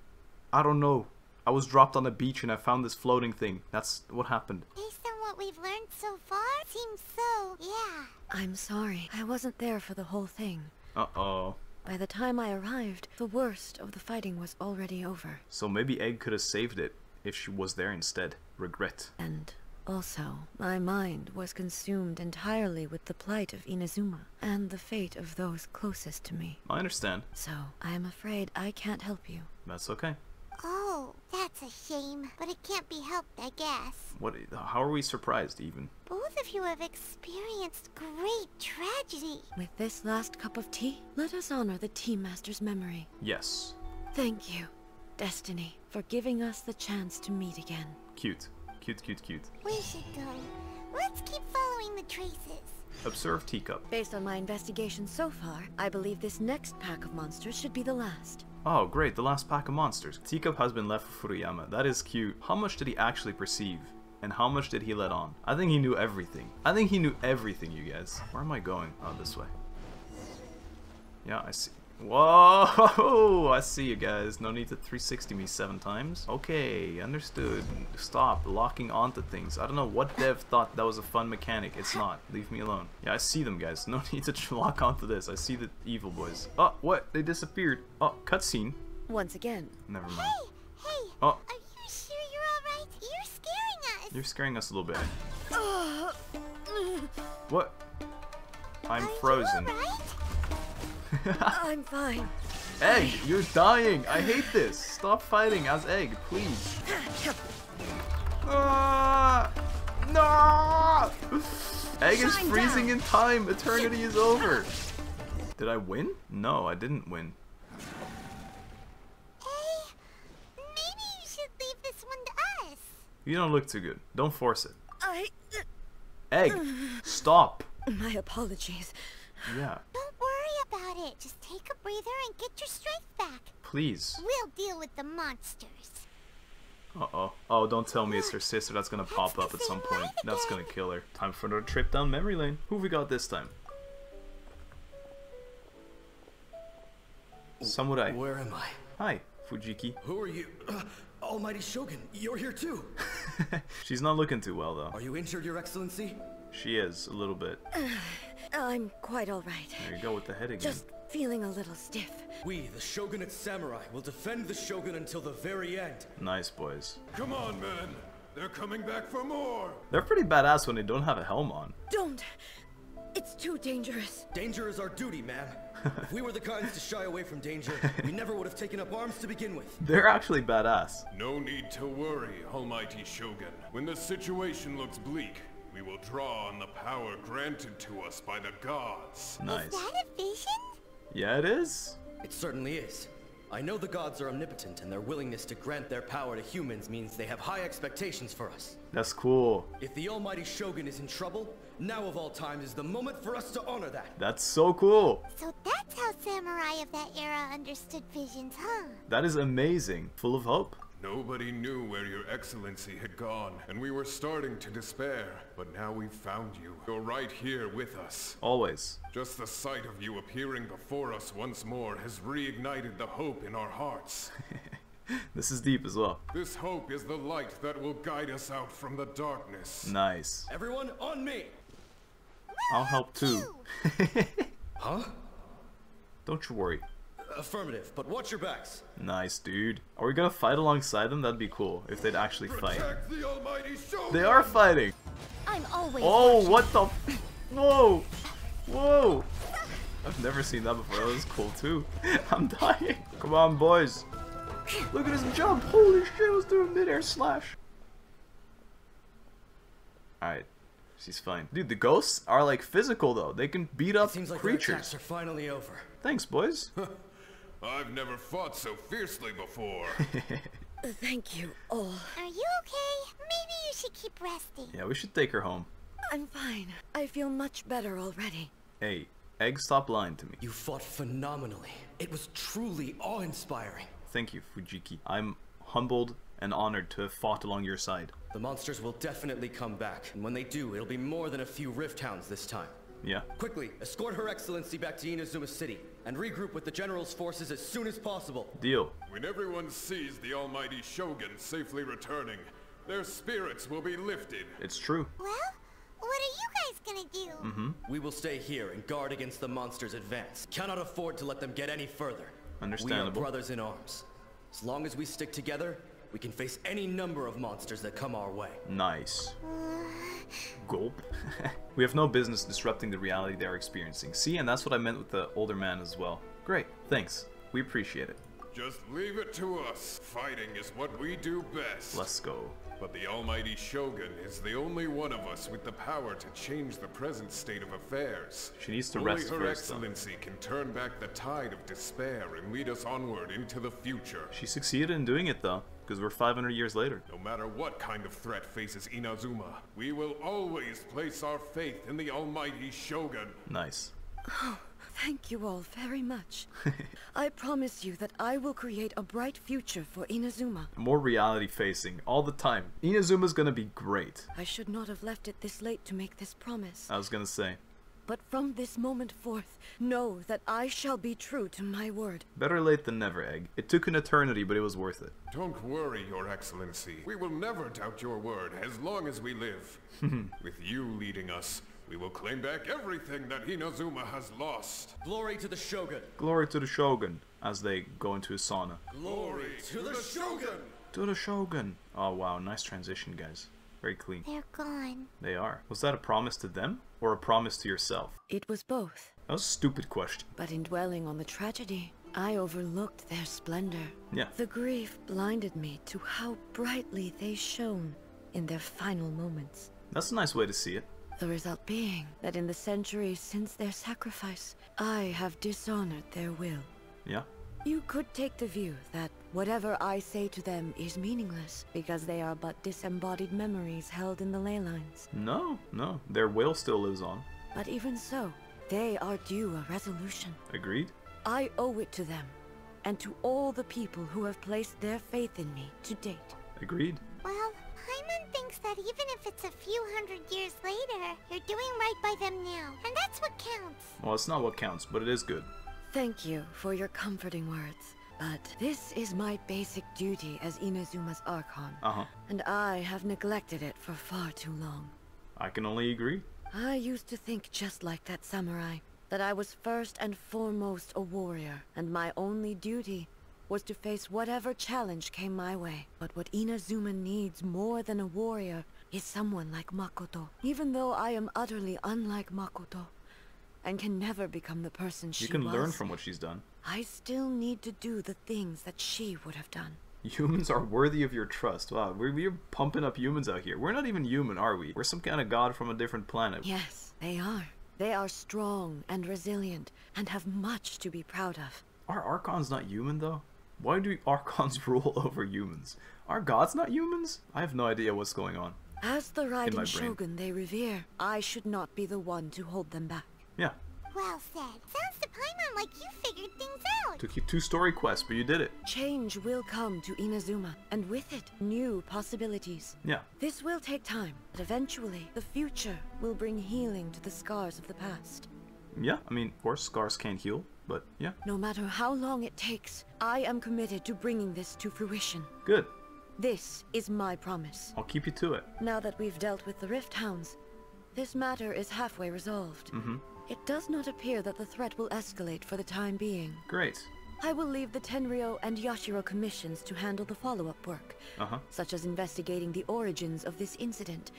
I don't know. I was dropped on a beach and I found this floating thing. That's what happened. Based on what we've learned so far, seems so, yeah. I'm sorry. I wasn't there for the whole thing. Uh-oh. By the time I arrived, the worst of the fighting was already over. So maybe Egg could have saved it if she was there instead. Regret. And also, my mind was consumed entirely with the plight of Inazuma and the fate of those closest to me. I understand. So, I am afraid I can't help you. That's okay. Oh, that's a shame, but it can't be helped, I guess. What? How are we surprised, even? Both of you have experienced great tragedy. With this last cup of tea, let us honor the Tea Master's memory. Yes. Thank you, Destiny, for giving us the chance to meet again. Cute. Cute, cute, cute. We should go. Let's keep following the traces. Observe teacup. Based on my investigation so far, I believe this next pack of monsters should be the last. Oh, great, the last pack of monsters. Teacup has been left for Furuyama. That is cute. How much did he actually perceive? And how much did he let on? I think he knew everything. I think he knew everything, you guys. Where am I going? Oh, this way. Yeah, I see. Whoa! I see you guys. No need to three sixty me seven times. Okay, understood. Stop locking onto things. I don't know what dev thought that was a fun mechanic. It's not. Leave me alone. Yeah, I see them, guys. No need to lock onto this. I see the evil boys. Oh, what? They disappeared. Oh, cutscene. Once again. Never mind. Hey, hey. Oh. Are you sure you're alright? You're scaring us. You're scaring us a little bit. Uh, what? I'm are frozen. You all right? I'm fine. Egg, you're dying. I hate this. Stop fighting as Egg, please. Uh, no! Egg Shine is freezing down. In time. Eternity is over. Did I win? No, I didn't win. Hey, maybe you should leave this one to us. You don't look too good. Don't force it. I... Egg, stop. My apologies. Yeah. Don't worry about it. Just take a breather and get your strength back. Please. We'll deal with the monsters. Uh-oh. Oh, don't tell me it's her sister. That's gonna pop up at some point. That's gonna kill her. Time for another trip down memory lane. Who we got this time? Samurai. Where am I? Hi, Fujiki. Who are you? Uh, Almighty Shogun, you're here too. She's not looking too well, though. Are you injured, Your Excellency? She is, a little bit. Uh, I'm quite alright. There you go with the head again. Just feeling a little stiff. We, the Shogunate Samurai, will defend the Shogun until the very end. Nice, boys. Come on, man. They're coming back for more. They're pretty badass when they don't have a helm on. Don't. It's too dangerous. Danger is our duty, man. If we were the kinds to shy away from danger, we never would have taken up arms to begin with. They're actually badass. No need to worry, Almighty Shogun. When the situation looks bleak, we will draw on the power granted to us by the gods. Nice. Is that a vision? Yeah, it is. It certainly is. I know the gods are omnipotent, and their willingness to grant their power to humans means they have high expectations for us. That's cool. If the Almighty Shogun is in trouble, now of all time is the moment for us to honor that. That's so cool. So that's how samurai of that era understood visions, huh? That is amazing. Full of hope. Nobody knew where Your Excellency had gone, and we were starting to despair. But now we've found you. You're right here with us. Always. Just the sight of you appearing before us once more has reignited the hope in our hearts. This is deep as well. This hope is the light that will guide us out from the darkness. Nice. Everyone on me! I'll help too. Huh? Don't you worry. Affirmative, but watch your backs. Nice, dude. Are we gonna fight alongside them? That'd be cool if they'd actually fight. Protect the Almighty Shogun. They are fighting. I'm always oh, watching. What the f- Whoa! Whoa! I've never seen that before. That was cool too. I'm dying. Come on, boys. Look at his jump. Holy shit, let's do a mid-air slash. Alright. She's fine. Dude, the ghosts are like physical though. They can beat up creatures. It seems like their attacks are finally over. Thanks, boys. I've never fought so fiercely before. Thank you all. Are you okay? Maybe you should keep resting. Yeah, we should take her home. I'm fine. I feel much better already. Hey, Egg, stop lying to me. You fought phenomenally. It was truly awe-inspiring. Thank you, Fujiki. I'm humbled and honored to have fought along your side. The monsters will definitely come back, and when they do, it'll be more than a few Rift Hounds this time. Yeah. Quickly, escort Her Excellency back to Inazuma City and regroup with the General's forces as soon as possible. Deal. When everyone sees the Almighty Shogun safely returning, their spirits will be lifted. It's true. Well, what are you guys gonna do? Mm-hmm. We will stay here and guard against the monsters' advance. Cannot afford to let them get any further. Understandable. We are brothers in arms. As long as we stick together, we can face any number of monsters that come our way. Nice. Gulp. We have no business disrupting the reality they are experiencing. See, and that's what I meant with the older man as well. Great. Thanks. We appreciate it. Just leave it to us. Fighting is what we do best. Let's go. But the Almighty Shogun is the only one of us with the power to change the present state of affairs. She needs to only rest Her first, Excellency though. Can turn back the tide of despair and lead us onward into the future. She succeeded in doing it though. Because we're five hundred years later. No matter what kind of threat faces Inazuma, we will always place our faith in the Almighty Shogun. Nice. Oh, thank you all very much. I promise you that I will create a bright future for Inazuma. More reality facing all the time. Inazuma's gonna be great. I should not have left it this late to make this promise. I was gonna say. But from this moment forth, know that I shall be true to my word. Better late than never, Egg. It took an eternity, but it was worth it. Don't worry, Your Excellency. We will never doubt your word as long as we live. With you leading us, we will claim back everything that Inazuma has lost. Glory to the Shogun. Glory to the Shogun, as they go into his sauna. Glory to, to the, the Shogun. To the Shogun. Oh, wow. Nice transition, guys. Very clean. They're gone. They are. Was that a promise to them or a promise to yourself? It was both. That was a stupid question. But in dwelling on the tragedy, I overlooked their splendor. Yeah. The grief blinded me to how brightly they shone in their final moments. That's a nice way to see it. The result being that in the centuries since their sacrifice, I have dishonored their will. Yeah. You could take the view that whatever I say to them is meaningless, because they are but disembodied memories held in the ley lines. No, no. Their will still lives on. But even so, they are due a resolution. Agreed. I owe it to them, and to all the people who have placed their faith in me to date. Agreed. Well, Paimon thinks that even if it's a few hundred years later, you're doing right by them now, and that's what counts. Well, it's not what counts, but it is good. Thank you for your comforting words, but this is my basic duty as Inazuma's Archon, uh-huh. and I have neglected it for far too long. I can only agree. I used to think just like that samurai, that I was first and foremost a warrior, and my only duty was to face whatever challenge came my way. But what Inazuma needs more than a warrior is someone like Makoto. Even though I am utterly unlike Makoto, and can never become the person she was. You can learn from what she's done. I still need to do the things that she would have done. Humans are worthy of your trust. Wow, we're, we're pumping up humans out here. We're not even human, are we? We're some kind of god from a different planet. Yes, they are. They are strong and resilient and have much to be proud of. Are Archons not human, though? Why do Archons rule over humans? Are gods not humans? I have no idea what's going on. As the Raiden Shogun they revere, I should not be the one to hold them back. Yeah. Well said. Sounds to Paimon like you figured things out. Took you two story quests, but you did it. Change will come to Inazuma, and with it, new possibilities. Yeah. This will take time, but eventually, the future will bring healing to the scars of the past. Yeah, I mean, of course, scars can't heal, but yeah. No matter how long it takes, I am committed to bringing this to fruition. Good. This is my promise. I'll keep you to it. Now that we've dealt with the Rift Hounds, this matter is halfway resolved. Mm-hmm. It does not appear that the threat will escalate for the time being. Great. I will leave the Tenryu and Yashiro Commissions to handle the follow-up work, uh-huh. such as investigating the origins of this incident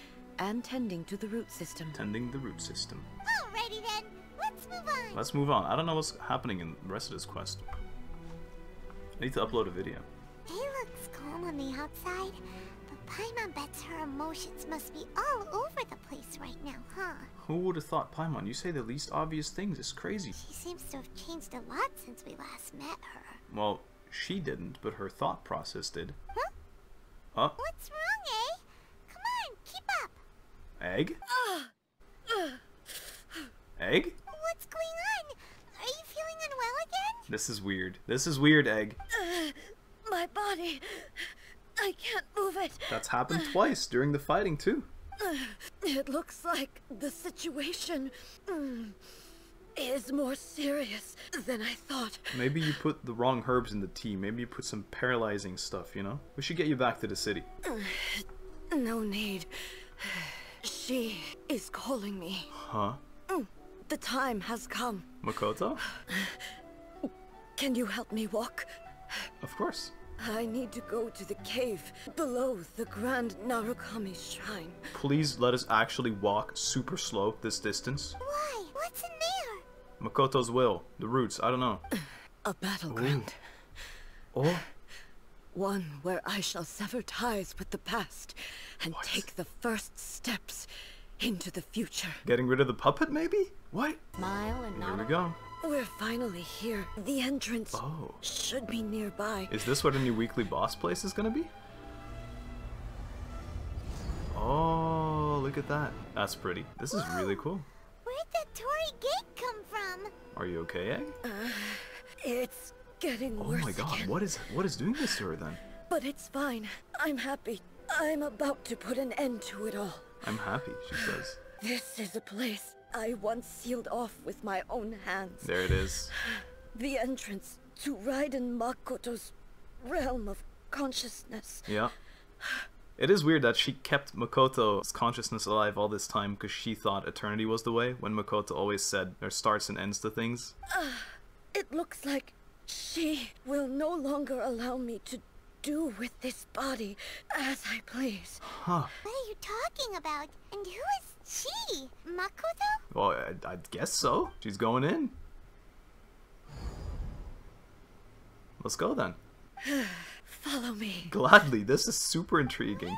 and tending to the root system. Tending the root system. Alrighty then, let's move on. Let's move on. I don't know what's happening in the rest of this quest. I need to upload a video. Ei looks calm on the outside, but Paimon bets her emotions must be all over the place right now, huh? Who would have thought, Paimon? You say the least obvious things. It's crazy. She seems to have changed a lot since we last met her. Well, she didn't, but her thought process did. Huh? Huh? What's wrong, Ei? Come on, keep up. Egg? Uh, uh, Egg? What's going on? Are you feeling unwell again? This is weird. This is weird, Egg. Uh, my body. I can't move it. That's happened uh, twice during the fighting, too. Uh, it looks like the situation um, is more serious than I thought. Maybe you put the wrong herbs in the tea. Maybe you put some paralyzing stuff, you know? We should get you back to the city. Uh, no need. She is calling me. Huh? The time has come. Makoto? Can you help me walk? Of course. I need to go to the cave below the Grand Narukami Shrine. Please let us actually walk super slow this distance. Why? What's in there? Makoto's will. The roots. I don't know. A battleground. Ooh. Oh? One where I shall sever ties with the past and what? Take the first steps into the future. Getting rid of the puppet, maybe? What? Mile and here we go. We're finally here. The entrance oh. should be nearby. Is this what a new weekly boss place is going to be? Oh, look at that. That's pretty. This is Whoa. really cool. Where'd that Torii gate come from? Are you okay, Egg? Uh, it's getting oh worse. Oh my god, again. what is what is doing this to her then? But it's fine. I'm happy. I'm about to put an end to it all. I'm happy, she says. This is a place I once sealed off with my own hands. There it is. The entrance to Raiden Makoto's realm of consciousness. Yeah. It is weird that she kept Makoto's consciousness alive all this time because she thought eternity was the way, when Makoto always said there starts and ends to things. Uh, it looks like she will no longer allow me to do with this body as I please. Huh. What are you talking about? And who is she? Makoto? Well, I, I guess so. She's going in. Let's go then. Follow me. Gladly. This is super intriguing.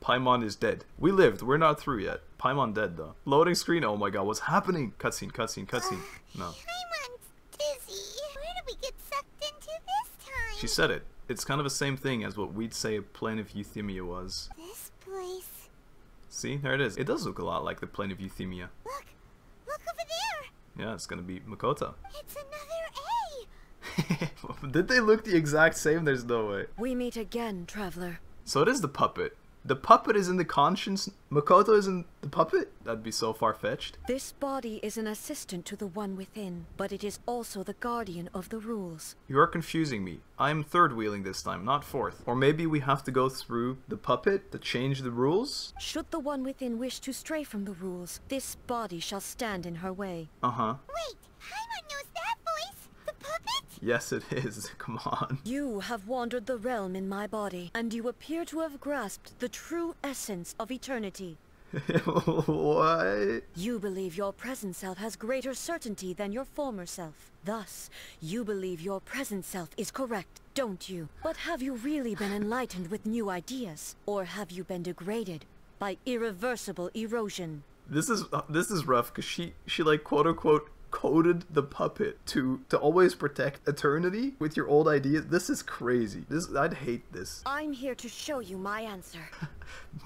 Paimon is dead. We lived. We're not through yet. Paimon dead though. Loading screen. Oh my god. What's happening? Cutscene, cutscene, cutscene. Uh, no. She said it. It's kind of the same thing as what we'd say a Plain of Euthymia was. This place. See, there it is. It does look a lot like the Plain of Euthymia. Look, look over there. Yeah, it's gonna be Makoto. It's another A. Did they look the exact same? There's no way. We meet again, traveler. So it is the puppet. The puppet is in the conscience. Makoto is in the puppet? That'd be so far-fetched. This body is an assistant to the one within, but it is also the guardian of the rules. You're confusing me. I'm third wheeling this time, not fourth. Or maybe we have to go through the puppet to change the rules? Should the one within wish to stray from the rules, this body shall stand in her way. Uh-huh. Wait, Paimon knows that voice? The puppet? Yes, it is. Come on. You have wandered the realm in my body, and you appear to have grasped the true essence of eternity. What? You believe your present self has greater certainty than your former self. Thus, you believe your present self is correct, don't you? But have you really been enlightened with new ideas, or have you been degraded by irreversible erosion? This is uh, this is rough because she she like quote unquote. coded the puppet to to always protect eternity with your old ideas. This is crazy. This I'd hate this. I'm here to show you my answer.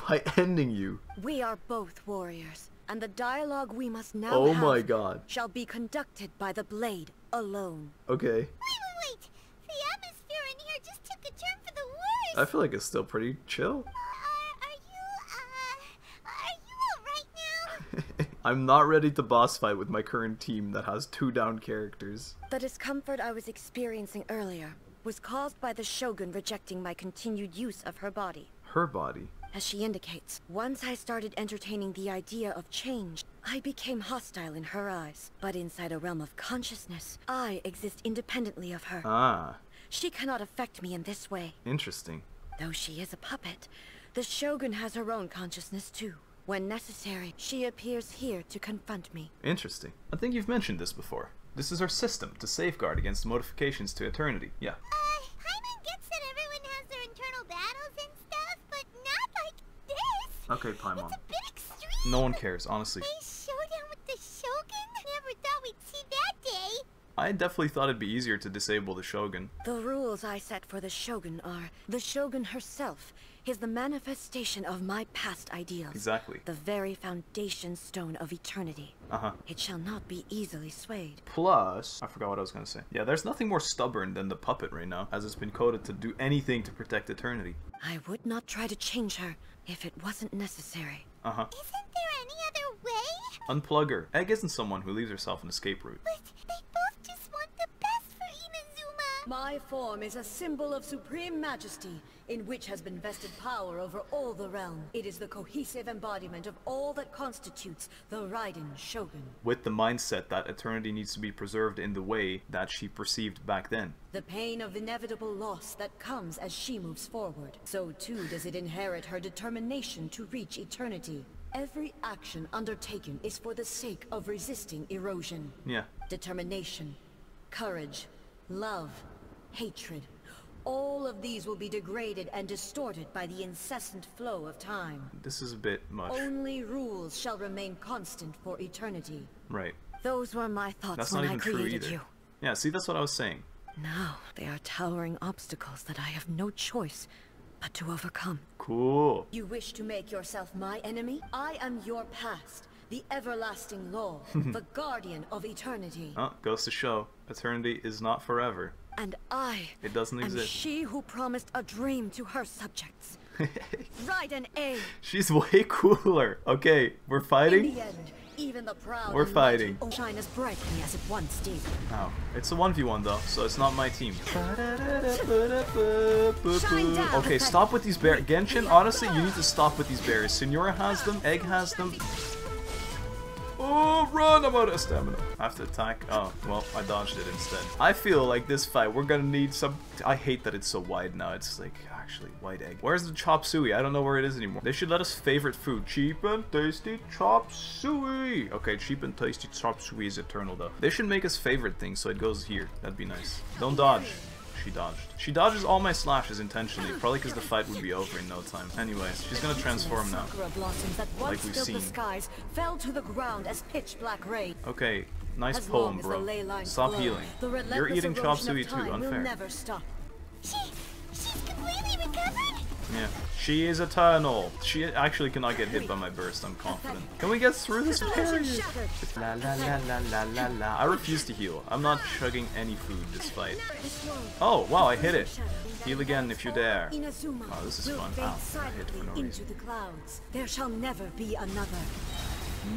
By ending you. We are both warriors, and the dialogue we must now oh have my God. shall be conducted by the blade alone. Okay. Wait, wait, wait. The atmosphere in here just took a turn for the worse. I feel like it's still pretty chill. I'm not ready to boss fight with my current team that has two down characters. The discomfort I was experiencing earlier was caused by the Shogun rejecting my continued use of her body. Her body? As she indicates, once I started entertaining the idea of change, I became hostile in her eyes. But inside a realm of consciousness, I exist independently of her. Ah. She cannot affect me in this way. Interesting. Though she is a puppet, the Shogun has her own consciousness too. When necessary, she appears here to confront me. Interesting. I think you've mentioned this before. This is her system to safeguard against modifications to eternity. Yeah. Uh, Paimon gets that everyone has their internal battles and stuff, but not like this. Okay, Paimon. It's a bit extreme. No one cares, honestly. A showdown with the Shogun? Never thought we'd see that day. I definitely thought it'd be easier to disable the Shogun. The rules I set for the Shogun are the Shogun herself is the manifestation of my past ideals. Exactly. The very foundation stone of eternity. Uh-huh. It shall not be easily swayed. Plus, I forgot what I was going to say. Yeah, there's nothing more stubborn than the puppet right now, as it's been coded to do anything to protect eternity. I would not try to change her if it wasn't necessary. Uh-huh. Isn't there any other way? Unplug her. Egg isn't someone who leaves herself an escape route. But they both just want the best for Inazuma. My form is a symbol of supreme majesty, in which has been vested power over all the realm. It is the cohesive embodiment of all that constitutes the Raiden Shogun. With the mindset that eternity needs to be preserved in the way that she perceived back then. The pain of inevitable loss that comes as she moves forward. So too does it inherit her determination to reach eternity. Every action undertaken is for the sake of resisting erosion. Yeah. Determination, courage, love, hatred. All of these will be degraded and distorted by the incessant flow of time. This is a bit much. Only rules shall remain constant for eternity. Right. Those were my thoughts that's when not even I created true you. Yeah, see, that's what I was saying. Now, they are towering obstacles that I have no choice but to overcome. Cool. You wish to make yourself my enemy? I am your past, the everlasting law, the guardian of eternity. Oh, goes to show, eternity is not forever. And I it doesn't am exist. She who promised a dream to her subjects. Raiden Ei. She's way cooler. Okay, we're fighting. In the end, even the proud we're fighting. Shine as brightly as it once did. Oh, it's a one v one though, so it's not my team. Okay, stop with these bears. Genshin, honestly, you need to stop with these bears. Senora has them. Egg has them. Oh, run! I'm out of stamina. I have to attack. Oh, well, I dodged it instead. I feel like this fight, we're gonna need some... I hate that it's so wide now. It's like, actually, white egg. Where's the chop suey? I don't know where it is anymore. They should let us favorite food. Cheap and tasty chop suey. Okay, cheap and tasty chop suey is eternal, though. They should make us favorite things, so it goes here. That'd be nice. Don't dodge. She dodged. She dodges all my slashes intentionally, probably because the fight would be over in no time. Anyways, she's gonna transform now, like we've seen. Okay, nice poem, bro. Stop healing. You're eating chop suey too, unfair. She, she's completely recovered? Yeah, she is eternal. She actually cannot get hit by my burst, I'm confident. Can we get through this barrier? La la la la la la la. I refuse to heal. I'm not chugging any food this fight. Oh, wow, I hit it. Heal again if you dare. Oh, this is fun. Wow, I hit for no reason. There shall never be another.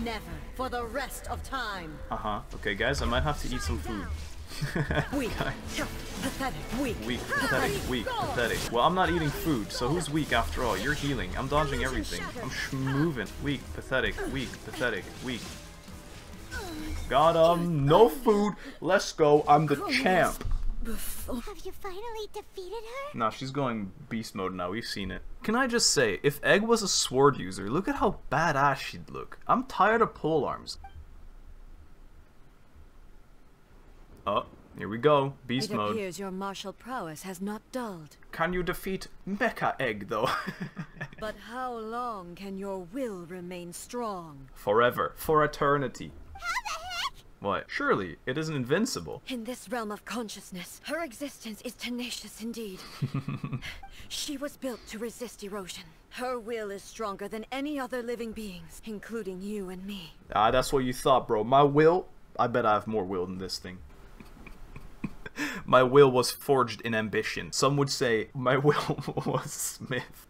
Never. For the rest of time. Uh-huh. Okay, guys, I might have to eat some food. Weak, pathetic, weak, weak, pathetic, weak, pathetic. Well, I'm not eating food, so who's weak after all? You're healing. I'm dodging everything. I'm schmoving. Weak, pathetic, weak, pathetic, weak. Got him. No food. Let's go. I'm the champ. Have you finally defeated her? Nah, she's going beast mode now. We've seen it. Can I just say, if Egg was a sword user, look at how badass she'd look. I'm tired of pole arms. Oh, here we go. Beast mode. It appears your martial prowess has not dulled. Can you defeat Mecha Egg, though? But how long can your will remain strong? Forever. For eternity. How the heck? What? Surely, it isn't invincible. In this realm of consciousness, her existence is tenacious indeed. She was built to resist erosion. Her will is stronger than any other living beings, including you and me. Ah, that's what you thought, bro. My will? I bet I have more will than this thing. My will was forged in ambition. Some would say my will was Smith.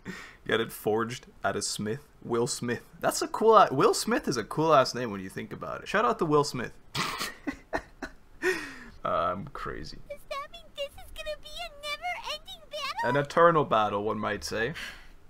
Get it? Forged at a Smith. Will Smith. That's a cool ass. Will Smith is a cool ass name when you think about it. Shout out to Will Smith. uh, I'm crazy. Does that mean this is gonna be a never-ending battle? An eternal battle, one might say.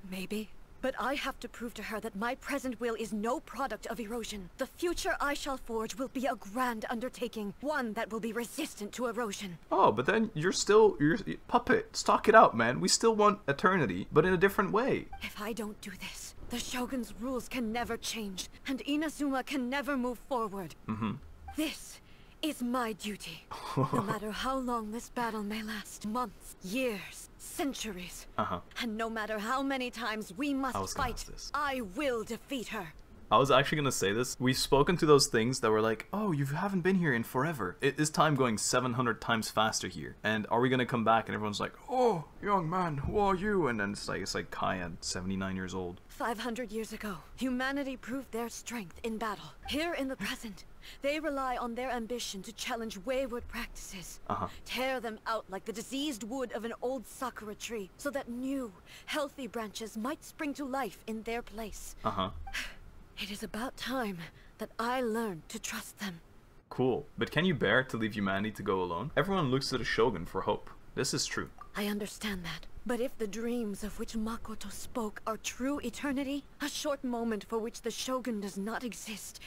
Maybe. But I have to prove to her that my present will is no product of erosion. The future I shall forge will be a grand undertaking, one that will be resistant to erosion. Oh, but then you're still you're puppet. Stock it out, man. We still want eternity, but in a different way. If I don't do this, the Shogun's rules can never change, and Inazuma can never move forward. Mm-hmm. This is my duty. No matter how long this battle may last, months, years, centuries, uh-huh. and no matter how many times we must fight, I will defeat her. I was actually going to say this. We've spoken to those things that were like, oh, you haven't been here in forever. It is time going seven hundred times faster here. And are we going to come back? And everyone's like, oh, young man, who are you? And then it's like, it's like Kaian, seventy-nine years old. five hundred years ago, humanity proved their strength in battle. Here in the present, they rely on their ambition to challenge wayward practices. Uh-huh. Tear them out like the diseased wood of an old sakura tree so that new, healthy branches might spring to life in their place. Uh-huh. It is about time that I learned to trust them. Cool, but can you bear to leave humanity to go alone? Everyone looks to the Shogun for hope. This is true. I understand that, but if the dreams of which Makoto spoke are true eternity, a short moment for which the Shogun does not exist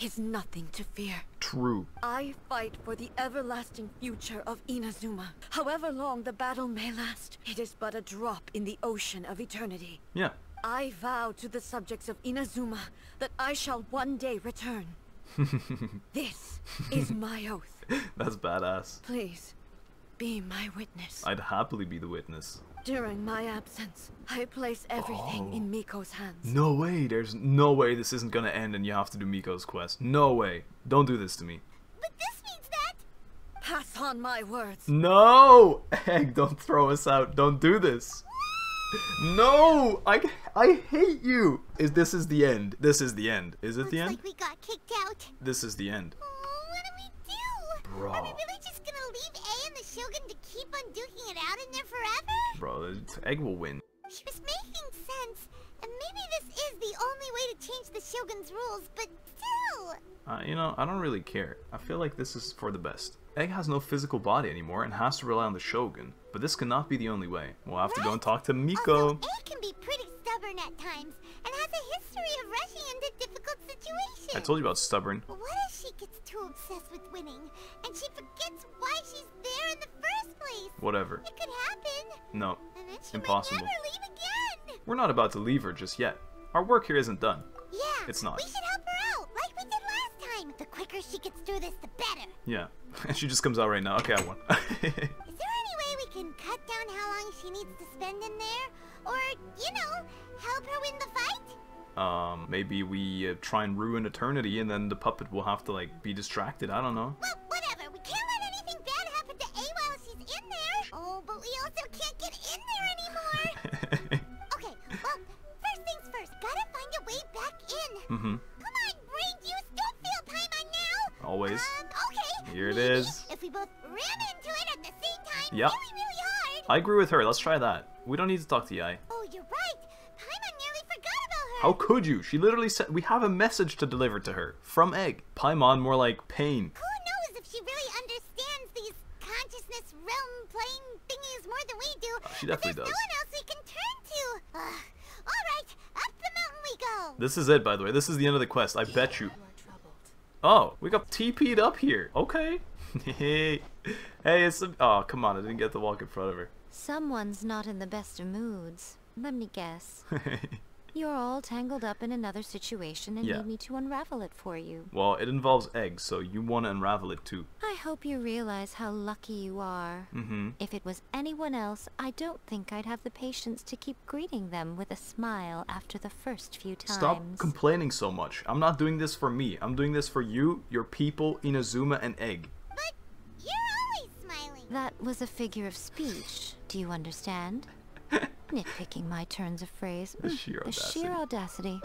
is nothing to fear. True. I fight for the everlasting future of Inazuma. However long the battle may last, it is but a drop in the ocean of eternity. Yeah. I vow to the subjects of Inazuma that I shall one day return. This is my oath. That's badass. Please, be my witness. I'd happily be the witness. During my absence, I place everything oh. in Miko's hands. No way. There's no way this isn't gonna end and you have to do Miko's quest. No way. Don't do this to me. But this means that... Pass on my words. No! Egg, don't throw us out. Don't do this. No, I I hate you. Is this is the end? This is the end. Is it Looks the end? Like we got kicked out. This is the end. Oh, what do we do? Bro. Are we really just gonna leave Ei and the Shogun to keep on duking it out in there forever? Bro, Egg will win. She was making sense, and maybe this is the only way to change the Shogun's rules, but still. Uh, you know, I don't really care. I feel like this is for the best. Egg has no physical body anymore and has to rely on the Shogun, but this cannot be the only way. We'll have right. to go and talk to Miko. Egg can be pretty stubborn at times and has a history of rushing into difficult situations. I told you about stubborn. What if she gets too obsessed with winning and she forgets why she's there in the first place? Whatever. It could happen. No. And then she Impossible. might never leave again. We're not about to leave her just yet. Our work here isn't done. Yeah. It's not. We should help her out like we did last time. The quicker she gets through this, the better. Yeah. And she just comes out right now. Okay, I won. Is there any way we can cut down how long she needs to spend in there? Or, you know, help her win the fight? Um, maybe we uh, try and ruin eternity and then the puppet will have to, like, be distracted. I don't know. Well, whatever. We can't let anything bad happen to Ei while she's in there. Oh, but we also can't get in there anymore. Okay, well, first things first. Gotta find a way back in. Mm-hmm. Come on, Raid, you still feel time on now. Always. Um, okay. Here it is. If we both ran into it at the same time, yep. really, really hard. I agree with her. Let's try that. We don't need to talk to Yae. Oh, you're right. Paimon nearly forgot about her. How could you? She literally said we have a message to deliver to her from Egg. Paimon, more like pain. Who knows if she really understands these consciousness realm plane thingies more than we do? Oh, she definitely but there's does. No one else we can turn to. Ugh. All right, up the mountain we go. This is it, by the way. This is the end of the quest. I yeah, bet you. Oh, we got T P'd up here. Okay. Hey, it's a... Oh, come on. I didn't get to walk in front of her. Someone's not in the best of moods. Let me guess. You're all tangled up in another situation and yeah. need me to unravel it for you. Well, it involves eggs, so you want to unravel it too. I hope you realize how lucky you are. Mm-hmm. If it was anyone else, I don't think I'd have the patience to keep greeting them with a smile after the first few times. Stop complaining so much. I'm not doing this for me. I'm doing this for you, your people, Inazuma, and Egg. But you're always smiling. That was a figure of speech. Do you understand? Nitpicking my turns of phrase. The sheer mm, audacity. The sheer audacity.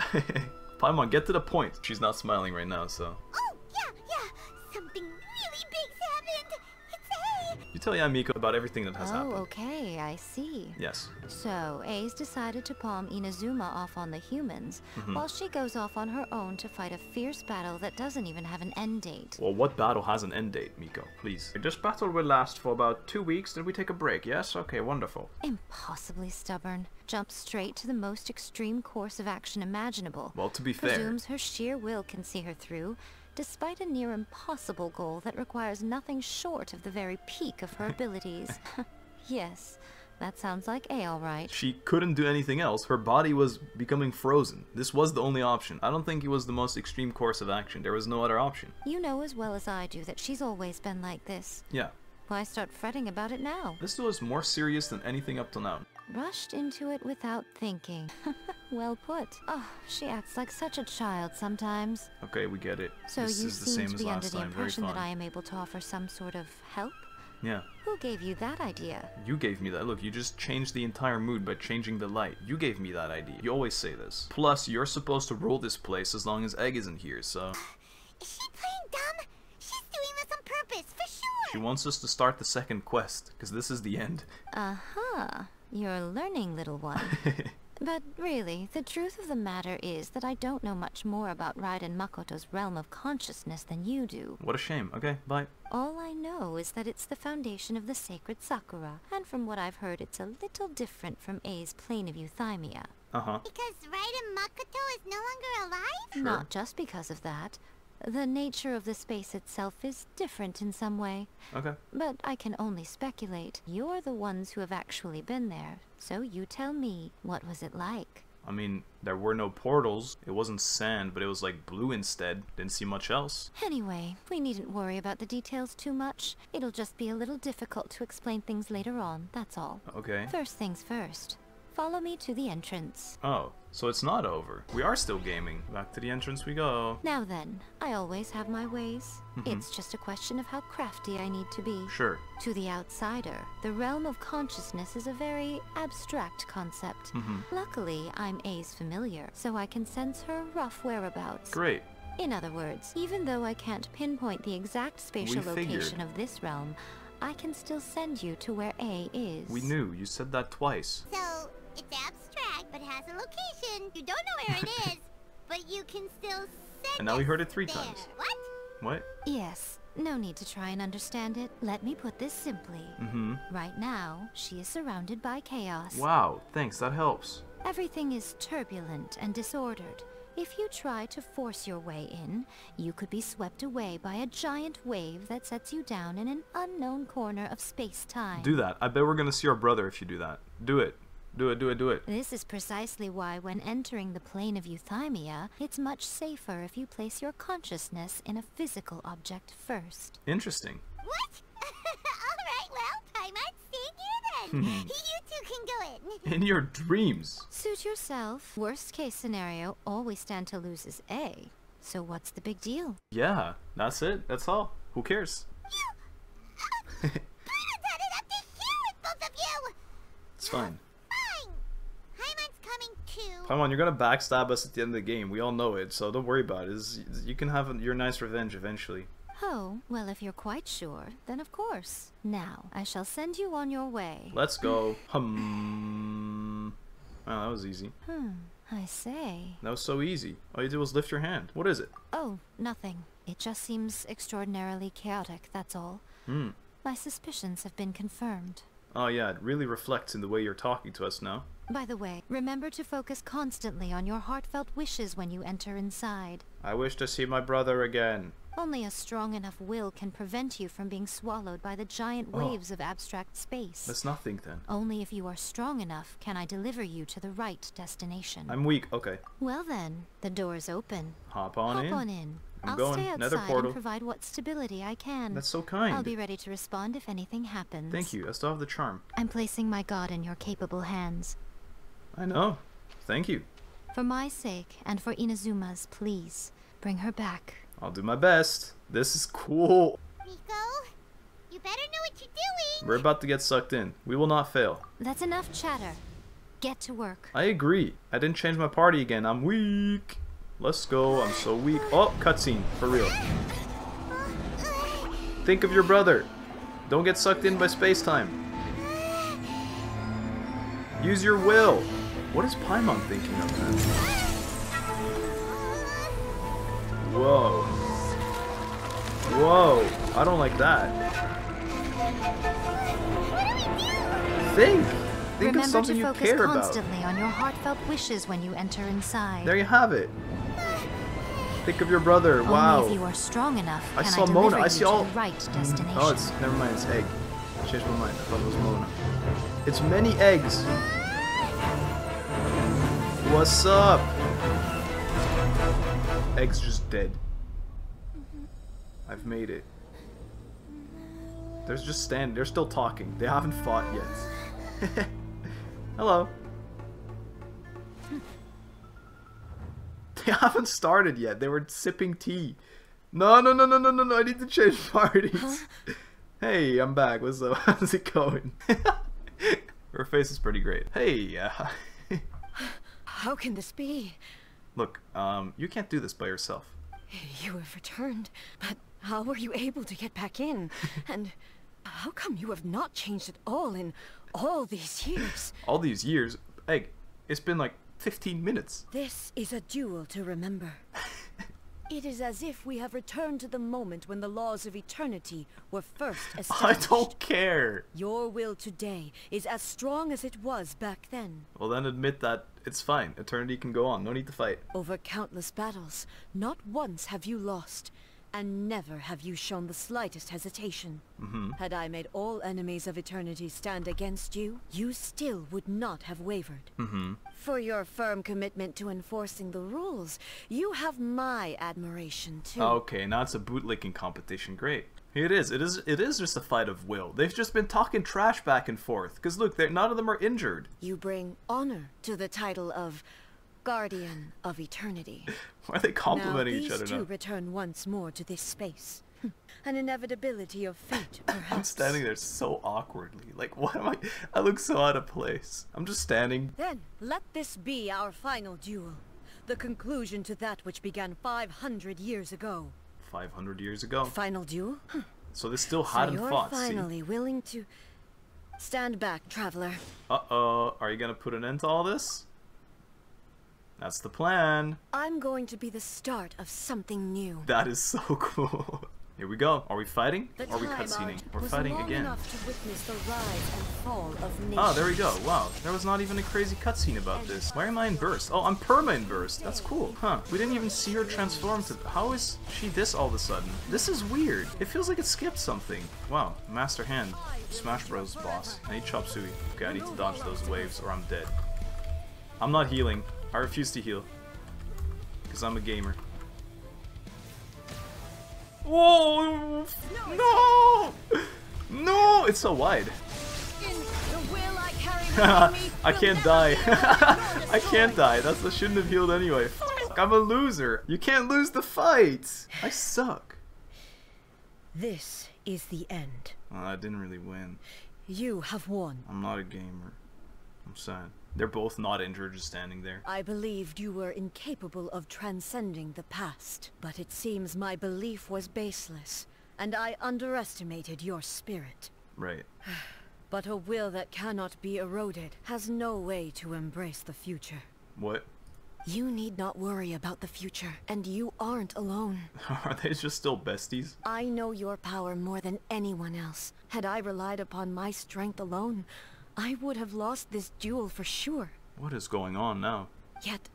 Paimon, get to the point. She's not smiling right now, so. Oh, yeah, yeah. Something really big's happened. It's Ei. You could tell Yae Miko about everything that has oh, happened. Oh, okay, I see. Yes. So, A's decided to palm Inazuma off on the humans, mm-hmm. while she goes off on her own to fight a fierce battle that doesn't even have an end date. Well, what battle has an end date, Miko? Please. This battle will last for about two weeks, then we take a break, yes? Okay, wonderful. Impossibly stubborn. Jumps straight to the most extreme course of action imaginable. Well, to be fair. Presumes her sheer will can see her through, despite a near impossible goal that requires nothing short of the very peak of her abilities. Yes, that sounds like A, all right. She couldn't do anything else. Her body was becoming frozen. This was the only option. I don't think it was the most extreme course of action. There was no other option. You know as well as I do that she's always been like this. Yeah. Why start fretting about it now? This was more serious than anything up till now. Rushed into it without thinking. Well put. Oh, she acts like such a child sometimes. Okay, we get it. So this you is the seem same to be as under the time. Impression that I am able to offer some sort of help? Yeah. Who gave you that idea? You gave me that. Look, you just changed the entire mood by changing the light. You gave me that idea. You always say this. Plus, you're supposed to rule this place as long as Egg isn't here, so... Is she playing dumb? She's doing this on purpose, for sure! She wants us to start the second quest, because this is the end. Uh-huh. You're learning, little one. But really, the truth of the matter is that I don't know much more about Raiden Makoto's realm of consciousness than you do. What a shame. Okay, bye. All I know is that it's the foundation of the Sacred Sakura, and from what I've heard, it's a little different from A's plane of Euthymia. Uh-huh. Because Raiden Makoto is no longer alive? Sure. Not just because of that. The nature of the space itself is different in some way. Okay. But I can only speculate. You're the ones who have actually been there, so you tell me, what was it like? I mean, there were no portals. It wasn't sand, but it was like blue instead. Didn't see much else. Anyway, we needn't worry about the details too much. It'll just be a little difficult to explain things later on, that's all. Okay. First things first. Follow me to the entrance. Oh, so it's not over. We are still gaming. Back to the entrance we go. Now then, I always have my ways. It's just a question of how crafty I need to be. Sure. To the outsider, the realm of consciousness is a very abstract concept. Mm-hmm. Luckily, I'm A's familiar, so I can sense her rough whereabouts. Great. In other words, even though I can't pinpoint the exact spatial location of this realm, I can still send you to where A is. We knew. You said that twice. So... it's abstract, but has a location. You don't know where it is, but you can still send. And now we heard it three there. times. What? What? Yes. No need to try and understand it. Let me put this simply. Mm-hmm. Right now, she is surrounded by chaos. Wow. Thanks. That helps. Everything is turbulent and disordered. If you try to force your way in, you could be swept away by a giant wave that sets you down in an unknown corner of space-time. Do that. I bet we're gonna see our brother if you do that. Do it. Do it, do it, do it. This is precisely why, when entering the plane of Euthymia, it's much safer if you place your consciousness in a physical object first. Interesting. What? Alright, well, I might stay here then. You two can go in. In your dreams. Suit yourself. Worst case scenario, all we stand to lose is A. So what's the big deal? Yeah, that's it. That's all. Who cares? You... Uh, I've had it up to here with both of you. It's fine. Come on, you're gonna backstab us at the end of the game. We all know it, so don't worry about it. It's, you can have your nice revenge eventually. Oh, well, if you're quite sure, then of course. Now, I shall send you on your way. Let's go. Hum. Oh, that was easy. Hmm, I say. That was so easy. All you did was lift your hand. What is it? Oh, nothing. It just seems extraordinarily chaotic, that's all. Hmm. My suspicions have been confirmed. Oh yeah, it really reflects in the way you're talking to us now. By the way, remember to focus constantly on your heartfelt wishes when you enter inside. I wish to see my brother again. Only a strong enough will can prevent you from being swallowed by the giant waves oh. of abstract space. That's nothing then. Only if you are strong enough can I deliver you to the right destination. I'm weak, okay. Well then, the door is open. Hop on Hop in. Hop on in. I'm I'll going. stay outside and provide what stability I can. That's so kind. I'll be ready to respond if anything happens. Thank you. I still have the charm. I'm placing my god in your capable hands. I know. Thank you. For my sake and for Inazuma's, please bring her back. I'll do my best. This is cool. Miko, you better know what you're doing. We're about to get sucked in. We will not fail. That's enough chatter. Get to work. I agree. I didn't change my party again. I'm weak. Let's go. I'm so weak. Oh, cutscene. For real. Think of your brother. Don't get sucked in by space-time. Use your will. What is Paimon thinking of that? Whoa. Whoa. I don't like that. Think. Think Remember of something you care about. Remember to focus constantly on your heartfelt wishes when you enter inside. There you have it. Think of your brother. Only wow. If you are strong enough, I saw I Mona. I see all. Right destination. Oh, it's never mind. It's egg. I changed my mind. I thought it was Mona. It's many eggs. What's up? Egg's just dead. I've made it. They're just standing. They're still talking. They haven't fought yet. Hello. They haven't started yet. They were sipping tea. No, no, no, no, no, no, no. I need to change parties. Hey, I'm back. What's up? How's it going? Her face is pretty great. Hey. Uh, How can this be? Look, um, you can't do this by yourself. You have returned, but how were you able to get back in? And how come you have not changed at all in all these years? All these years? Egg, it's been like fifteen minutes. This is a duel to remember. It is as if we have returned to the moment when the laws of eternity were first established. I don't care. Your will today is as strong as it was back then. Well, then admit that it's fine. Eternity can go on. No need to fight. Over countless battles, not once have you lost. And never have you shown the slightest hesitation. Mm-hmm. Had I made all enemies of eternity stand against you, you still would not have wavered. Mm-hmm. For your firm commitment to enforcing the rules, you have my admiration too. Okay, now it's a bootlicking competition. Great. It is. It is. It is just a fight of will. They've just been talking trash back and forth. Because look, they're, none of them are injured. You bring honor to the title of Guardian of Eternity. Why are they complimenting each other now? Now these two return once more to this space. An inevitability of fate, perhaps. I'm standing there so awkwardly. Like, why am I? I look so out of place. I'm just standing. Then let this be our final duel, the conclusion to that which began five hundred years ago. five hundred years ago. Final duel. So they still hadn't so fought. You're finally see? willing to stand back, traveler. Uh oh. Are you gonna put an end to all this? That's the plan. I'm going to be the start of something new. That is so cool. Here we go. Are we fighting? Or are we cutscening? We're fighting again. To witness the rise and fall of oh, there we go. Wow. There was not even a crazy cutscene about this. Why am I in burst? Oh, I'm perma in burst. That's cool. Huh. We didn't even see her transform to... How is she this all of a sudden? This is weird. It feels like it skipped something. Wow. Master Hand. Smash Bros boss. I need Chop Suey. Okay, I need to dodge those waves or I'm dead. I'm not healing. I refuse to heal, because I'm a gamer. Whoa! No! No! It's so wide. I can't die. I can't die. That's I shouldn't have healed anyway. I'm a loser. You can't lose the fight. I suck. This is the end. Well, I didn't really win. You have won. I'm not a gamer. I'm sad. They're both not injured, just standing there. I believed you were incapable of transcending the past, but it seems my belief was baseless, and I underestimated your spirit. Right. But a will that cannot be eroded has no way to embrace the future. What? You need not worry about the future, and you aren't alone. Are they just still besties? I know your power more than anyone else. Had I relied upon my strength alone, I would have lost this duel for sure. What is going on now? Yet,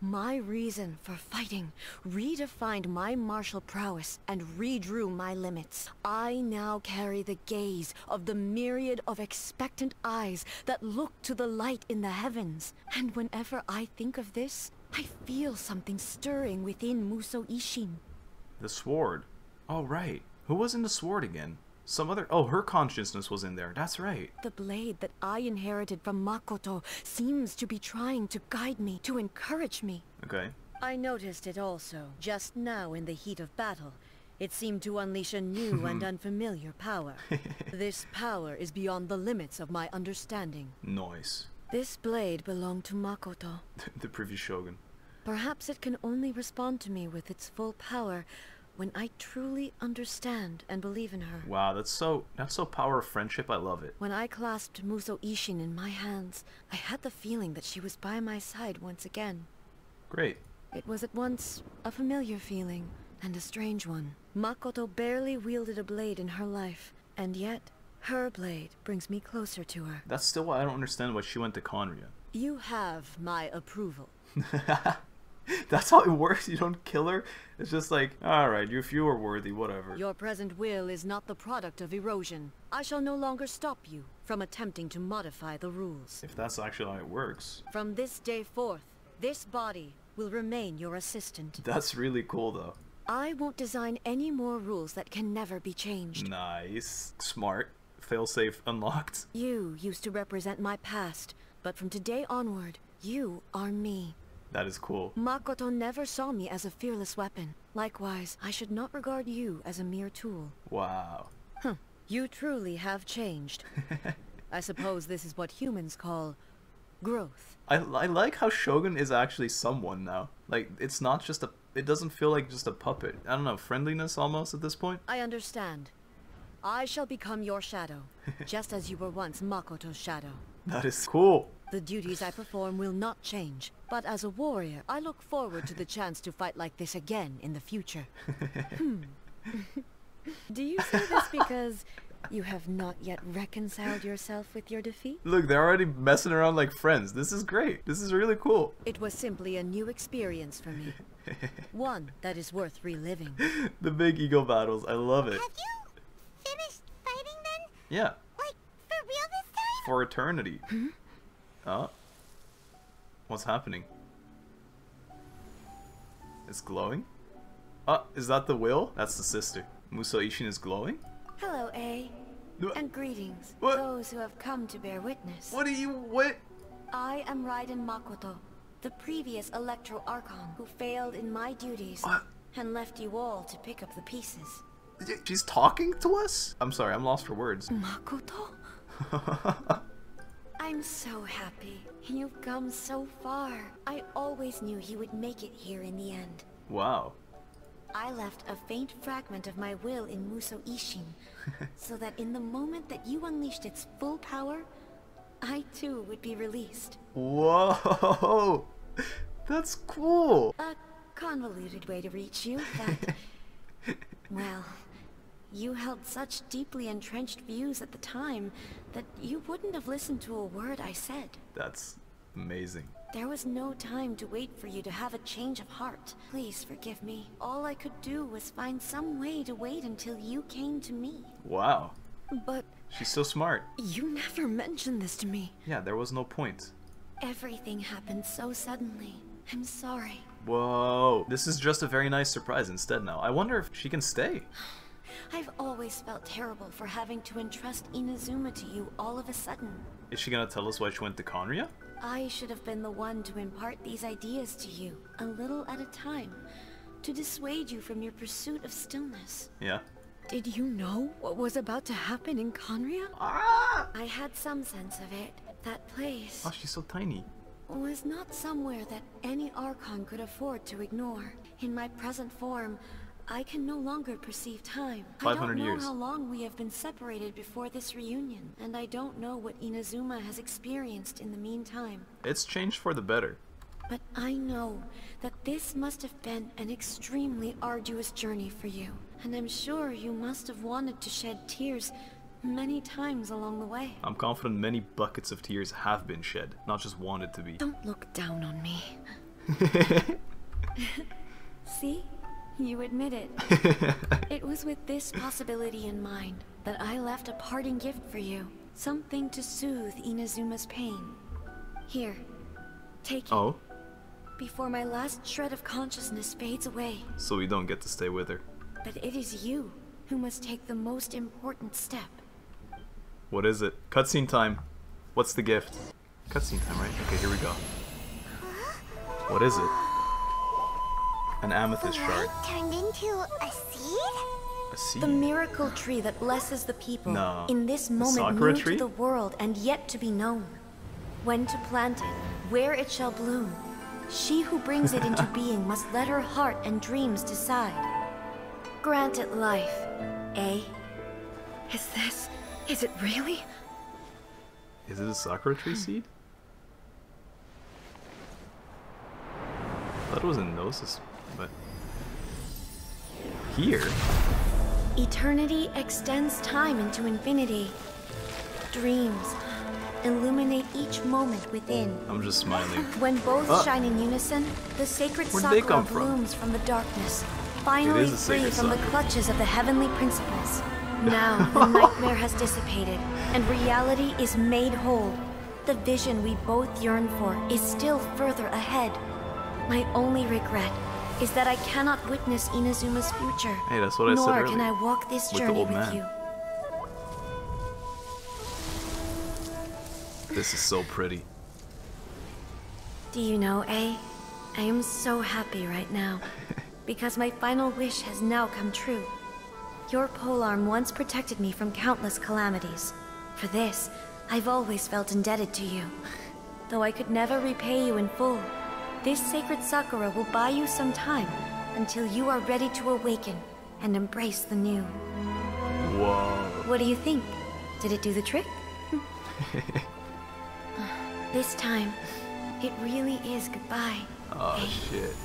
my reason for fighting redefined my martial prowess and redrew my limits. I now carry the gaze of the myriad of expectant eyes that look to the light in the heavens. And whenever I think of this, I feel something stirring within Musou Isshin. The sword. Oh, right. Who was in the sword again? Some other- oh, her consciousness was in there, that's right. The blade that I inherited from Makoto seems to be trying to guide me, to encourage me. Okay. I noticed it also, just now in the heat of battle. It seemed to unleash a new and unfamiliar power. This power is beyond the limits of my understanding. Nice. This blade belonged to Makoto. The previous Shogun. Perhaps it can only respond to me with its full power when I truly understand and believe in her. Wow, that's so, that's so power of friendship. I love it. When I clasped Musou Isshin in my hands, I had the feeling that she was by my side once again. Great. It was at once a familiar feeling and a strange one. Makoto barely wielded a blade in her life, and yet her blade brings me closer to her. That's still why I don't understand why she went to Khaenri'ah. You have my approval. That's how it works. You don't kill her. It's just like, all right, you, if you are worthy, whatever. Your present will is not the product of erosion. I shall no longer stop you from attempting to modify the rules. If that's actually how it works. From this day forth, this body will remain your assistant. That's really cool, though. I won't design any more rules that can never be changed. Nice. Smart. Failsafe unlocked. You used to represent my past, but from today onward, you are me. That is cool. Makoto never saw me as a fearless weapon. Likewise, I should not regard you as a mere tool. Wow. Huh. You truly have changed. I suppose this is what humans call growth. I, I like how Shogun is actually someone now. Like, it's not just a... It doesn't feel like just a puppet. I don't know, friendliness almost at this point? I understand. I shall become your shadow, just as you were once Makoto's shadow. That is cool. The duties I perform will not change, but as a warrior, I look forward to the chance to fight like this again in the future. Hmm. Do you say this because you have not yet reconciled yourself with your defeat? Look, they're already messing around like friends. This is great. This is really cool. It was simply a new experience for me. One that is worth reliving. The big ego battles. I love it. Have you finished fighting then? Yeah. Like, for real this time? For eternity. Hmm? Oh, what's happening? It's glowing? Oh, is that the will? That's the sister. Musou Isshin is glowing? Hello, Ei. And greetings, what? Those who have come to bear witness. What are you, what? I am Raiden Makoto, the previous Electro Archon who failed in my duties what? and left you all to pick up the pieces. She's talking to us? I'm sorry, I'm lost for words. Makoto? I'm so happy. You've come so far. I always knew you would make it here in the end. Wow. I left a faint fragment of my will in Musou Isshin, so that in the moment that you unleashed its full power, I too would be released. Whoa! That's cool! A convoluted way to reach you, but... well... You held such deeply entrenched views at the time that you wouldn't have listened to a word I said. That's amazing. There was no time to wait for you to have a change of heart. Please forgive me. All I could do was find some way to wait until you came to me. Wow. But... She's so smart. You never mentioned this to me. Yeah, there was no point. Everything happened so suddenly. I'm sorry. Whoa. This is just a very nice surprise instead now. I wonder if she can stay. I've always felt terrible for having to entrust Inazuma to you all of a sudden. Is she gonna tell us why she went to Khaenri'ah? I should have been the one to impart these ideas to you, a little at a time, to dissuade you from your pursuit of stillness. Yeah. Did you know what was about to happen in Khaenri'ah? Ah! I had some sense of it. That place... Oh, she's so tiny. ...was not somewhere that any Archon could afford to ignore. In my present form, I can no longer perceive time. I don't know years. how long we have been separated before this reunion, and I don't know what Inazuma has experienced in the meantime. It's changed for the better. But I know that this must have been an extremely arduous journey for you, and I'm sure you must have wanted to shed tears many times along the way. I'm confident many buckets of tears have been shed, not just wanted to be. Don't look down on me. See? You admit it. It was with this possibility in mind that I left a parting gift for you. Something to soothe Inazuma's pain. Here, take it. Oh? Before my last shred of consciousness fades away. So we don't get to stay with her. But it is you who must take the most important step. What is it? Cutscene time. What's the gift? Cutscene time, right? Okay, here we go. Huh? What is it? An amethyst shard. Turned into a seed? A seed? The miracle tree that blesses the people. No. In this moment new to the world and yet to be known. When to plant it, where it shall bloom. She who brings it into being must let her heart and dreams decide. grant it life, eh? Is this... is it really? Is it a Sakura tree seed? I thought it was in Gnosis, but... here? Eternity extends time into infinity. Dreams illuminate each moment within. I'm just smiling. When both uh. shine in unison, the sacred Sakura blooms from? from the darkness, finally free from Sakura. the clutches of the heavenly principles. Now the nightmare has dissipated, and reality is made whole. The vision we both yearn for is still further ahead. My only regret is that I cannot witness Inazuma's future. Hey, that's what I said earlier. Nor can I walk this journey with you. This is so pretty. Do you know, Ei? I am so happy right now because my final wish has now come true. Your polearm once protected me from countless calamities. For this, I've always felt indebted to you. Though I could never repay you in full, this sacred Sakura will buy you some time until you are ready to awaken and embrace the new. Whoa. What do you think? Did it do the trick? This time, it really is goodbye. Oh, hey. Shit.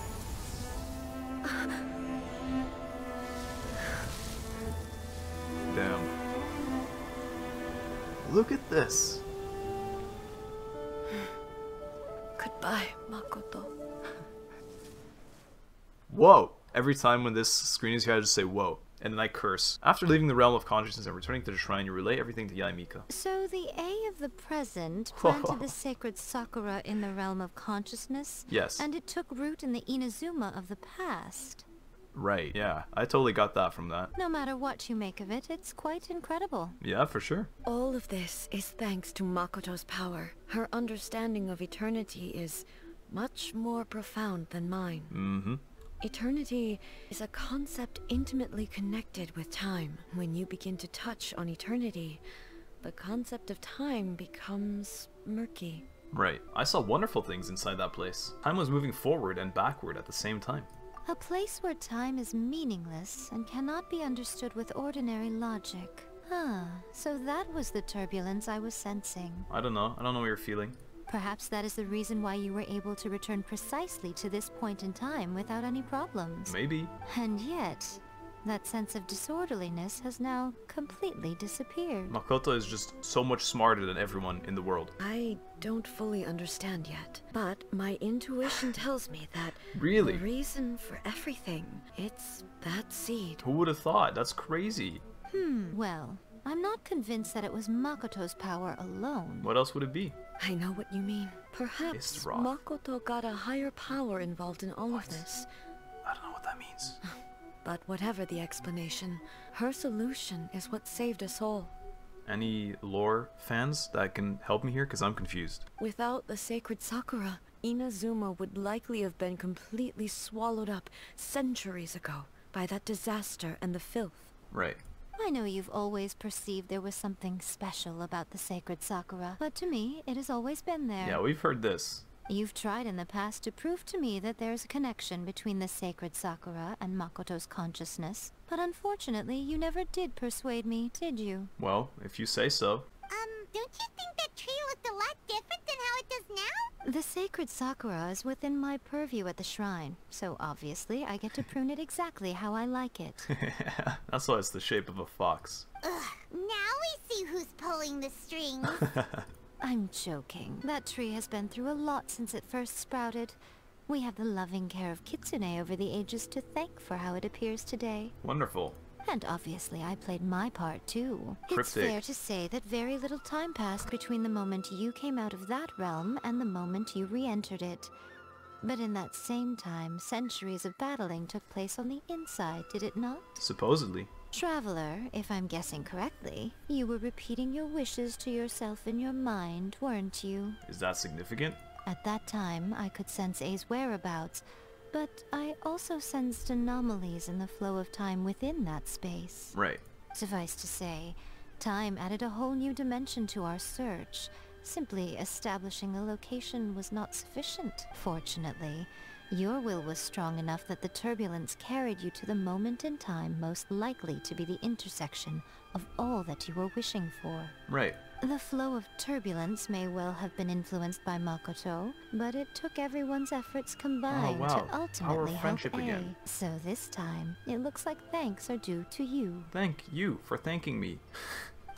Damn. Look at this. Goodbye, Makoto. Whoa. Every time when this screen is here, I just say whoa. And then I curse. After leaving the realm of consciousness and returning to the shrine, you relay everything to Yae Miko. So the Ei of the present planted the sacred Sakura in the realm of consciousness? Yes. And it took root in the Inazuma of the past? Right, yeah. I totally got that from that. No matter what you make of it, it's quite incredible. Yeah, for sure. All of this is thanks to Makoto's power. Her understanding of eternity is much more profound than mine. Mm-hmm. Eternity is a concept intimately connected with time. When you begin to touch on eternity, the concept of time becomes murky. Right. I saw wonderful things inside that place. Time was moving forward and backward at the same time. A place where time is meaningless and cannot be understood with ordinary logic. Huh. So that was the turbulence I was sensing. I don't know. I don't know what you're feeling. Perhaps that is the reason why you were able to return precisely to this point in time without any problems. Maybe. And yet, that sense of disorderliness has now completely disappeared. Makoto is just so much smarter than everyone in the world. I don't fully understand yet, but my intuition tells me that really? the reason for everything, it's that seed. Who would have thought? That's crazy. Hmm, well... I'm not convinced that it was Makoto's power alone. What else would it be? I know what you mean. Perhaps Makoto got a higher power involved in all what? of this. I don't know what that means. But whatever the explanation, her solution is what saved us all. Any lore fans that can help me here? Because I'm confused. Without the sacred Sakura, Inazuma would likely have been completely swallowed up centuries ago by that disaster and the filth. Right. I know you've always perceived there was something special about the sacred Sakura, but to me, it has always been there. Yeah, we've heard this. You've tried in the past to prove to me that there's a connection between the sacred Sakura and Makoto's consciousness, but unfortunately, you never did persuade me, did you? Well, if you say so. Um, don't you think that tree looked a lot different than how it does now? The sacred Sakura is within my purview at the shrine, so obviously I get to prune it exactly how I like it. That's why it's the shape of a fox. Ugh, now we see who's pulling the strings. I'm joking. That tree has been through a lot since it first sprouted. We have the loving care of Kitsune over the ages to thank for how it appears today. Wonderful. And obviously, I played my part, too. Cryptic. It's fair to say that very little time passed between the moment you came out of that realm and the moment you re-entered it. But in that same time, centuries of battling took place on the inside, did it not? Supposedly. Traveler, if I'm guessing correctly, you were repeating your wishes to yourself in your mind, weren't you? Is that significant? At that time, I could sense Ei's whereabouts. But I also sensed anomalies in the flow of time within that space. Right. Suffice to say, time added a whole new dimension to our search. Simply establishing a location was not sufficient. Fortunately, Your will was strong enough that the turbulence carried you to the moment in time most likely to be the intersection of all that you were wishing for. Right. The flow of turbulence may well have been influenced by Makoto, but it took everyone's efforts combined oh, wow. to ultimately Our friendship help again. Ei. So this time, it looks like thanks are due to you. Thank you for thanking me.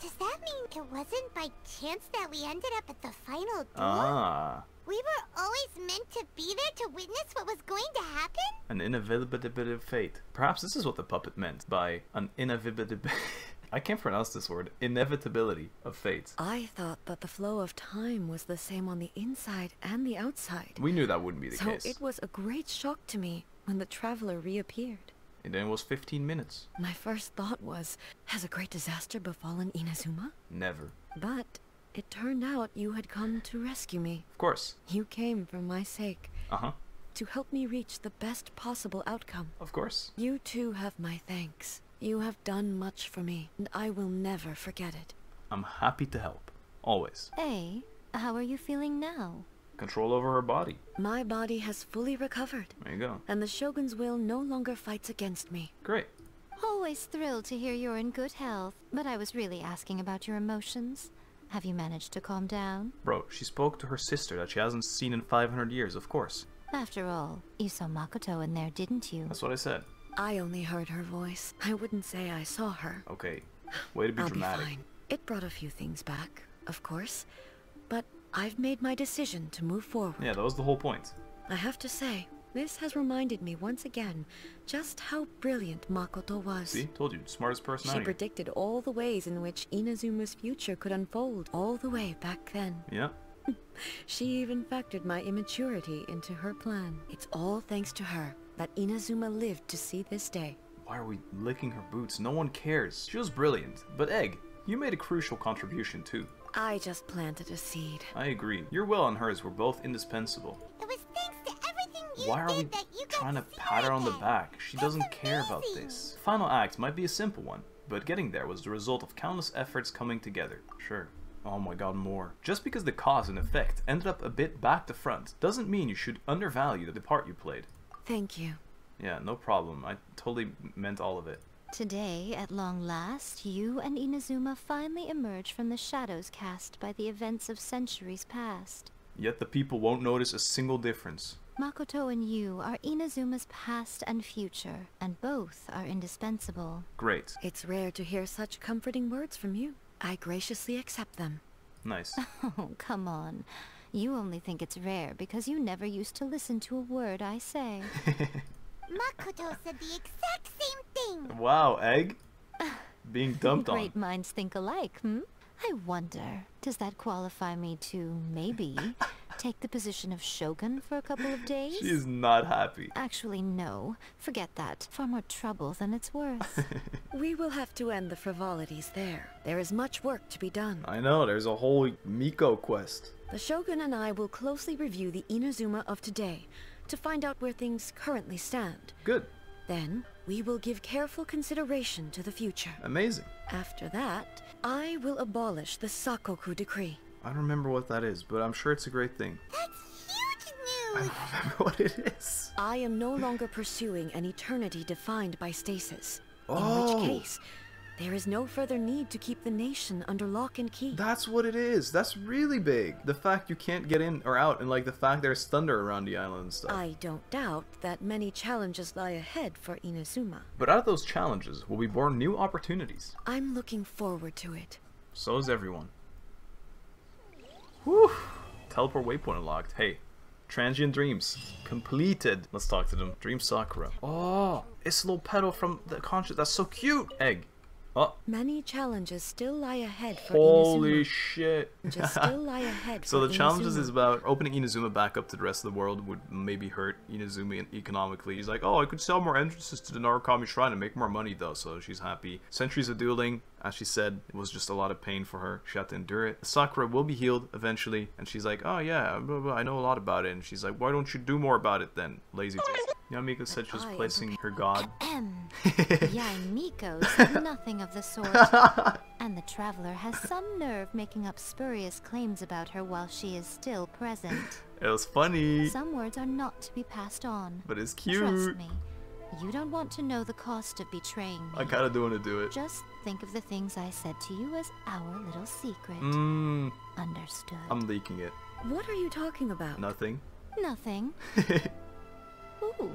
Does that mean it wasn't by chance that we ended up at the final duel? Ah. We were always meant to be there to witness what was going to happen? An inevitable fate. Perhaps this is what the puppet meant by an inevitable... I can't pronounce this word. Inevitability of fate. I thought that the flow of time was the same on the inside and the outside. We knew that wouldn't be the so case. So it was a great shock to me when the traveler reappeared. And then it was fifteen minutes. My first thought was, has a great disaster befallen Inazuma? Never. But it turned out you had come to rescue me. Of course. You came for my sake. Uh-huh. To help me reach the best possible outcome. Of course. You too have my thanks. You have done much for me, and I will never forget it. I'm happy to help. Always. Ei, how are you feeling now? Control over her body. My body has fully recovered. There you go. And the Shogun's will no longer fights against me. Great. Always thrilled to hear you're in good health, but I was really asking about your emotions. Have you managed to calm down? Bro, she spoke to her sister that she hasn't seen in five hundred years, of course. After all, you saw Makoto in there, didn't you? That's what I said. I only heard her voice. I wouldn't say I saw her. Okay. Way to be I'll dramatic. Be fine. It brought a few things back, of course, but I've made my decision to move forward. Yeah, that was the whole point. I have to say, this has reminded me once again just how brilliant Makoto was. See? Told you. Smartest person out here. She predicted all the ways in which Inazuma's future could unfold all the way back then. Yeah. She even factored my immaturity into her plan. It's all thanks to her that Inazuma lived to see this day. Why are we licking her boots? No one cares. She was brilliant. But Ei, you made a crucial contribution too. I just planted a seed. I agree. Your will and hers were both indispensable. It was thanks to everything you did. Why are we trying to pat her on the back? She doesn't care about this. Final act might be a simple one, but getting there was the result of countless efforts coming together. Sure. Oh my god, more. Just because the cause and effect ended up a bit back to front doesn't mean you should undervalue the part you played. Thank you. Yeah, no problem. I totally meant all of it. Today, at long last, you and Inazuma finally emerge from the shadows cast by the events of centuries past. Yet the people won't notice a single difference. Makoto and you are Inazuma's past and future, and both are indispensable. Great. It's rare to hear such comforting words from you. I graciously accept them. Nice. Oh, come on. You only think it's rare because you never used to listen to a word I say. Makoto said the exact same thing! Wow, Ei. Being dumped Great on. Great minds think alike, hmm? I wonder, does that qualify me to, maybe, take the position of Shogun for a couple of days? She is not happy. Actually, no. Forget that. Far more trouble than it's worth. We will have to end the frivolities there. There is much work to be done. I know, there's a whole Miko quest. The Shogun and I will closely review the Inazuma of today to find out where things currently stand. Good. Then, we will give careful consideration to the future. Amazing. After that, I will abolish the Sakoku decree. I don't remember what that is, but I'm sure it's a great thing. That's huge news! I don't remember what it is. I am no longer pursuing an eternity defined by stasis. Oh. In which case, there is no further need to keep the nation under lock and key. That's what it is. That's really big. The fact you can't get in or out, and like the fact there's thunder around the island and stuff. I don't doubt that many challenges lie ahead for Inazuma. But out of those challenges will be born new opportunities. I'm looking forward to it. So is everyone. Whew. Teleport waypoint unlocked. Hey. Transient dreams completed. Let's talk to them. Dream Sakura. Oh, it's a little petal from the conscious. That's so cute. Ei. Oh. Many challenges still lie ahead for Holy Inazuma. Shit. Just still lie ahead so for the Inazuma. Challenges is about opening Inazuma back up to the rest of the world would maybe hurt Inazuma economically. He's like, oh, I could sell more entrances to the Narukami Shrine and make more money though, so she's happy. Centuries of dueling, as she said, it was just a lot of pain for her. She had to endure it. Sakura will be healed eventually, and she's like, oh yeah, blah, blah, I know a lot about it. And she's like, why don't you do more about it then, lazy bitch? Yae Miko said she was placing her god. Yae Miko said nothing of the sort. And the traveler has some nerve making up spurious claims about her while she is still present. It was funny. Some words are not to be passed on. But it's cute. Trust me. You don't want to know the cost of betraying me. I kind of do want to do it. Just think of the things I said to you as our little secret. Mm. Understood. I'm leaking it. What are you talking about? Nothing. Nothing. Ooh,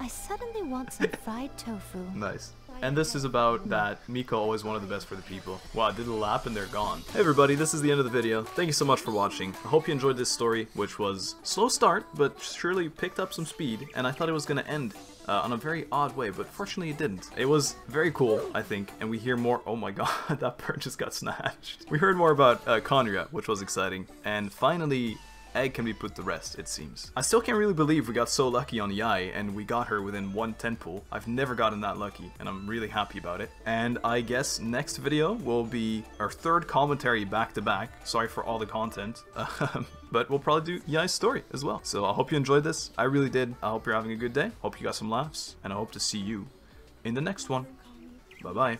I suddenly want some fried tofu. Nice. And this is about that Miko always wanted the best for the people. Wow, I did a lap and they're gone. Hey everybody, this is the end of the video. Thank you so much for watching. I hope you enjoyed this story, which was slow start, but surely picked up some speed, and I thought it was going to end uh, on a very odd way, but fortunately it didn't. It was very cool, I think, and we hear more- oh my god, that bird just got snatched. We heard more about uh, Khaenri'ah, which was exciting, and finally Ei can be put to rest, it seems. I still can't really believe we got so lucky on Yae and we got her within one Tenpool. I've never gotten that lucky and I'm really happy about it. And I guess next video will be our third commentary back to back. Sorry for all the content. But we'll probably do Yae's story as well. So I hope you enjoyed this. I really did. I hope you're having a good day. Hope you got some laughs. And I hope to see you in the next one. Bye bye.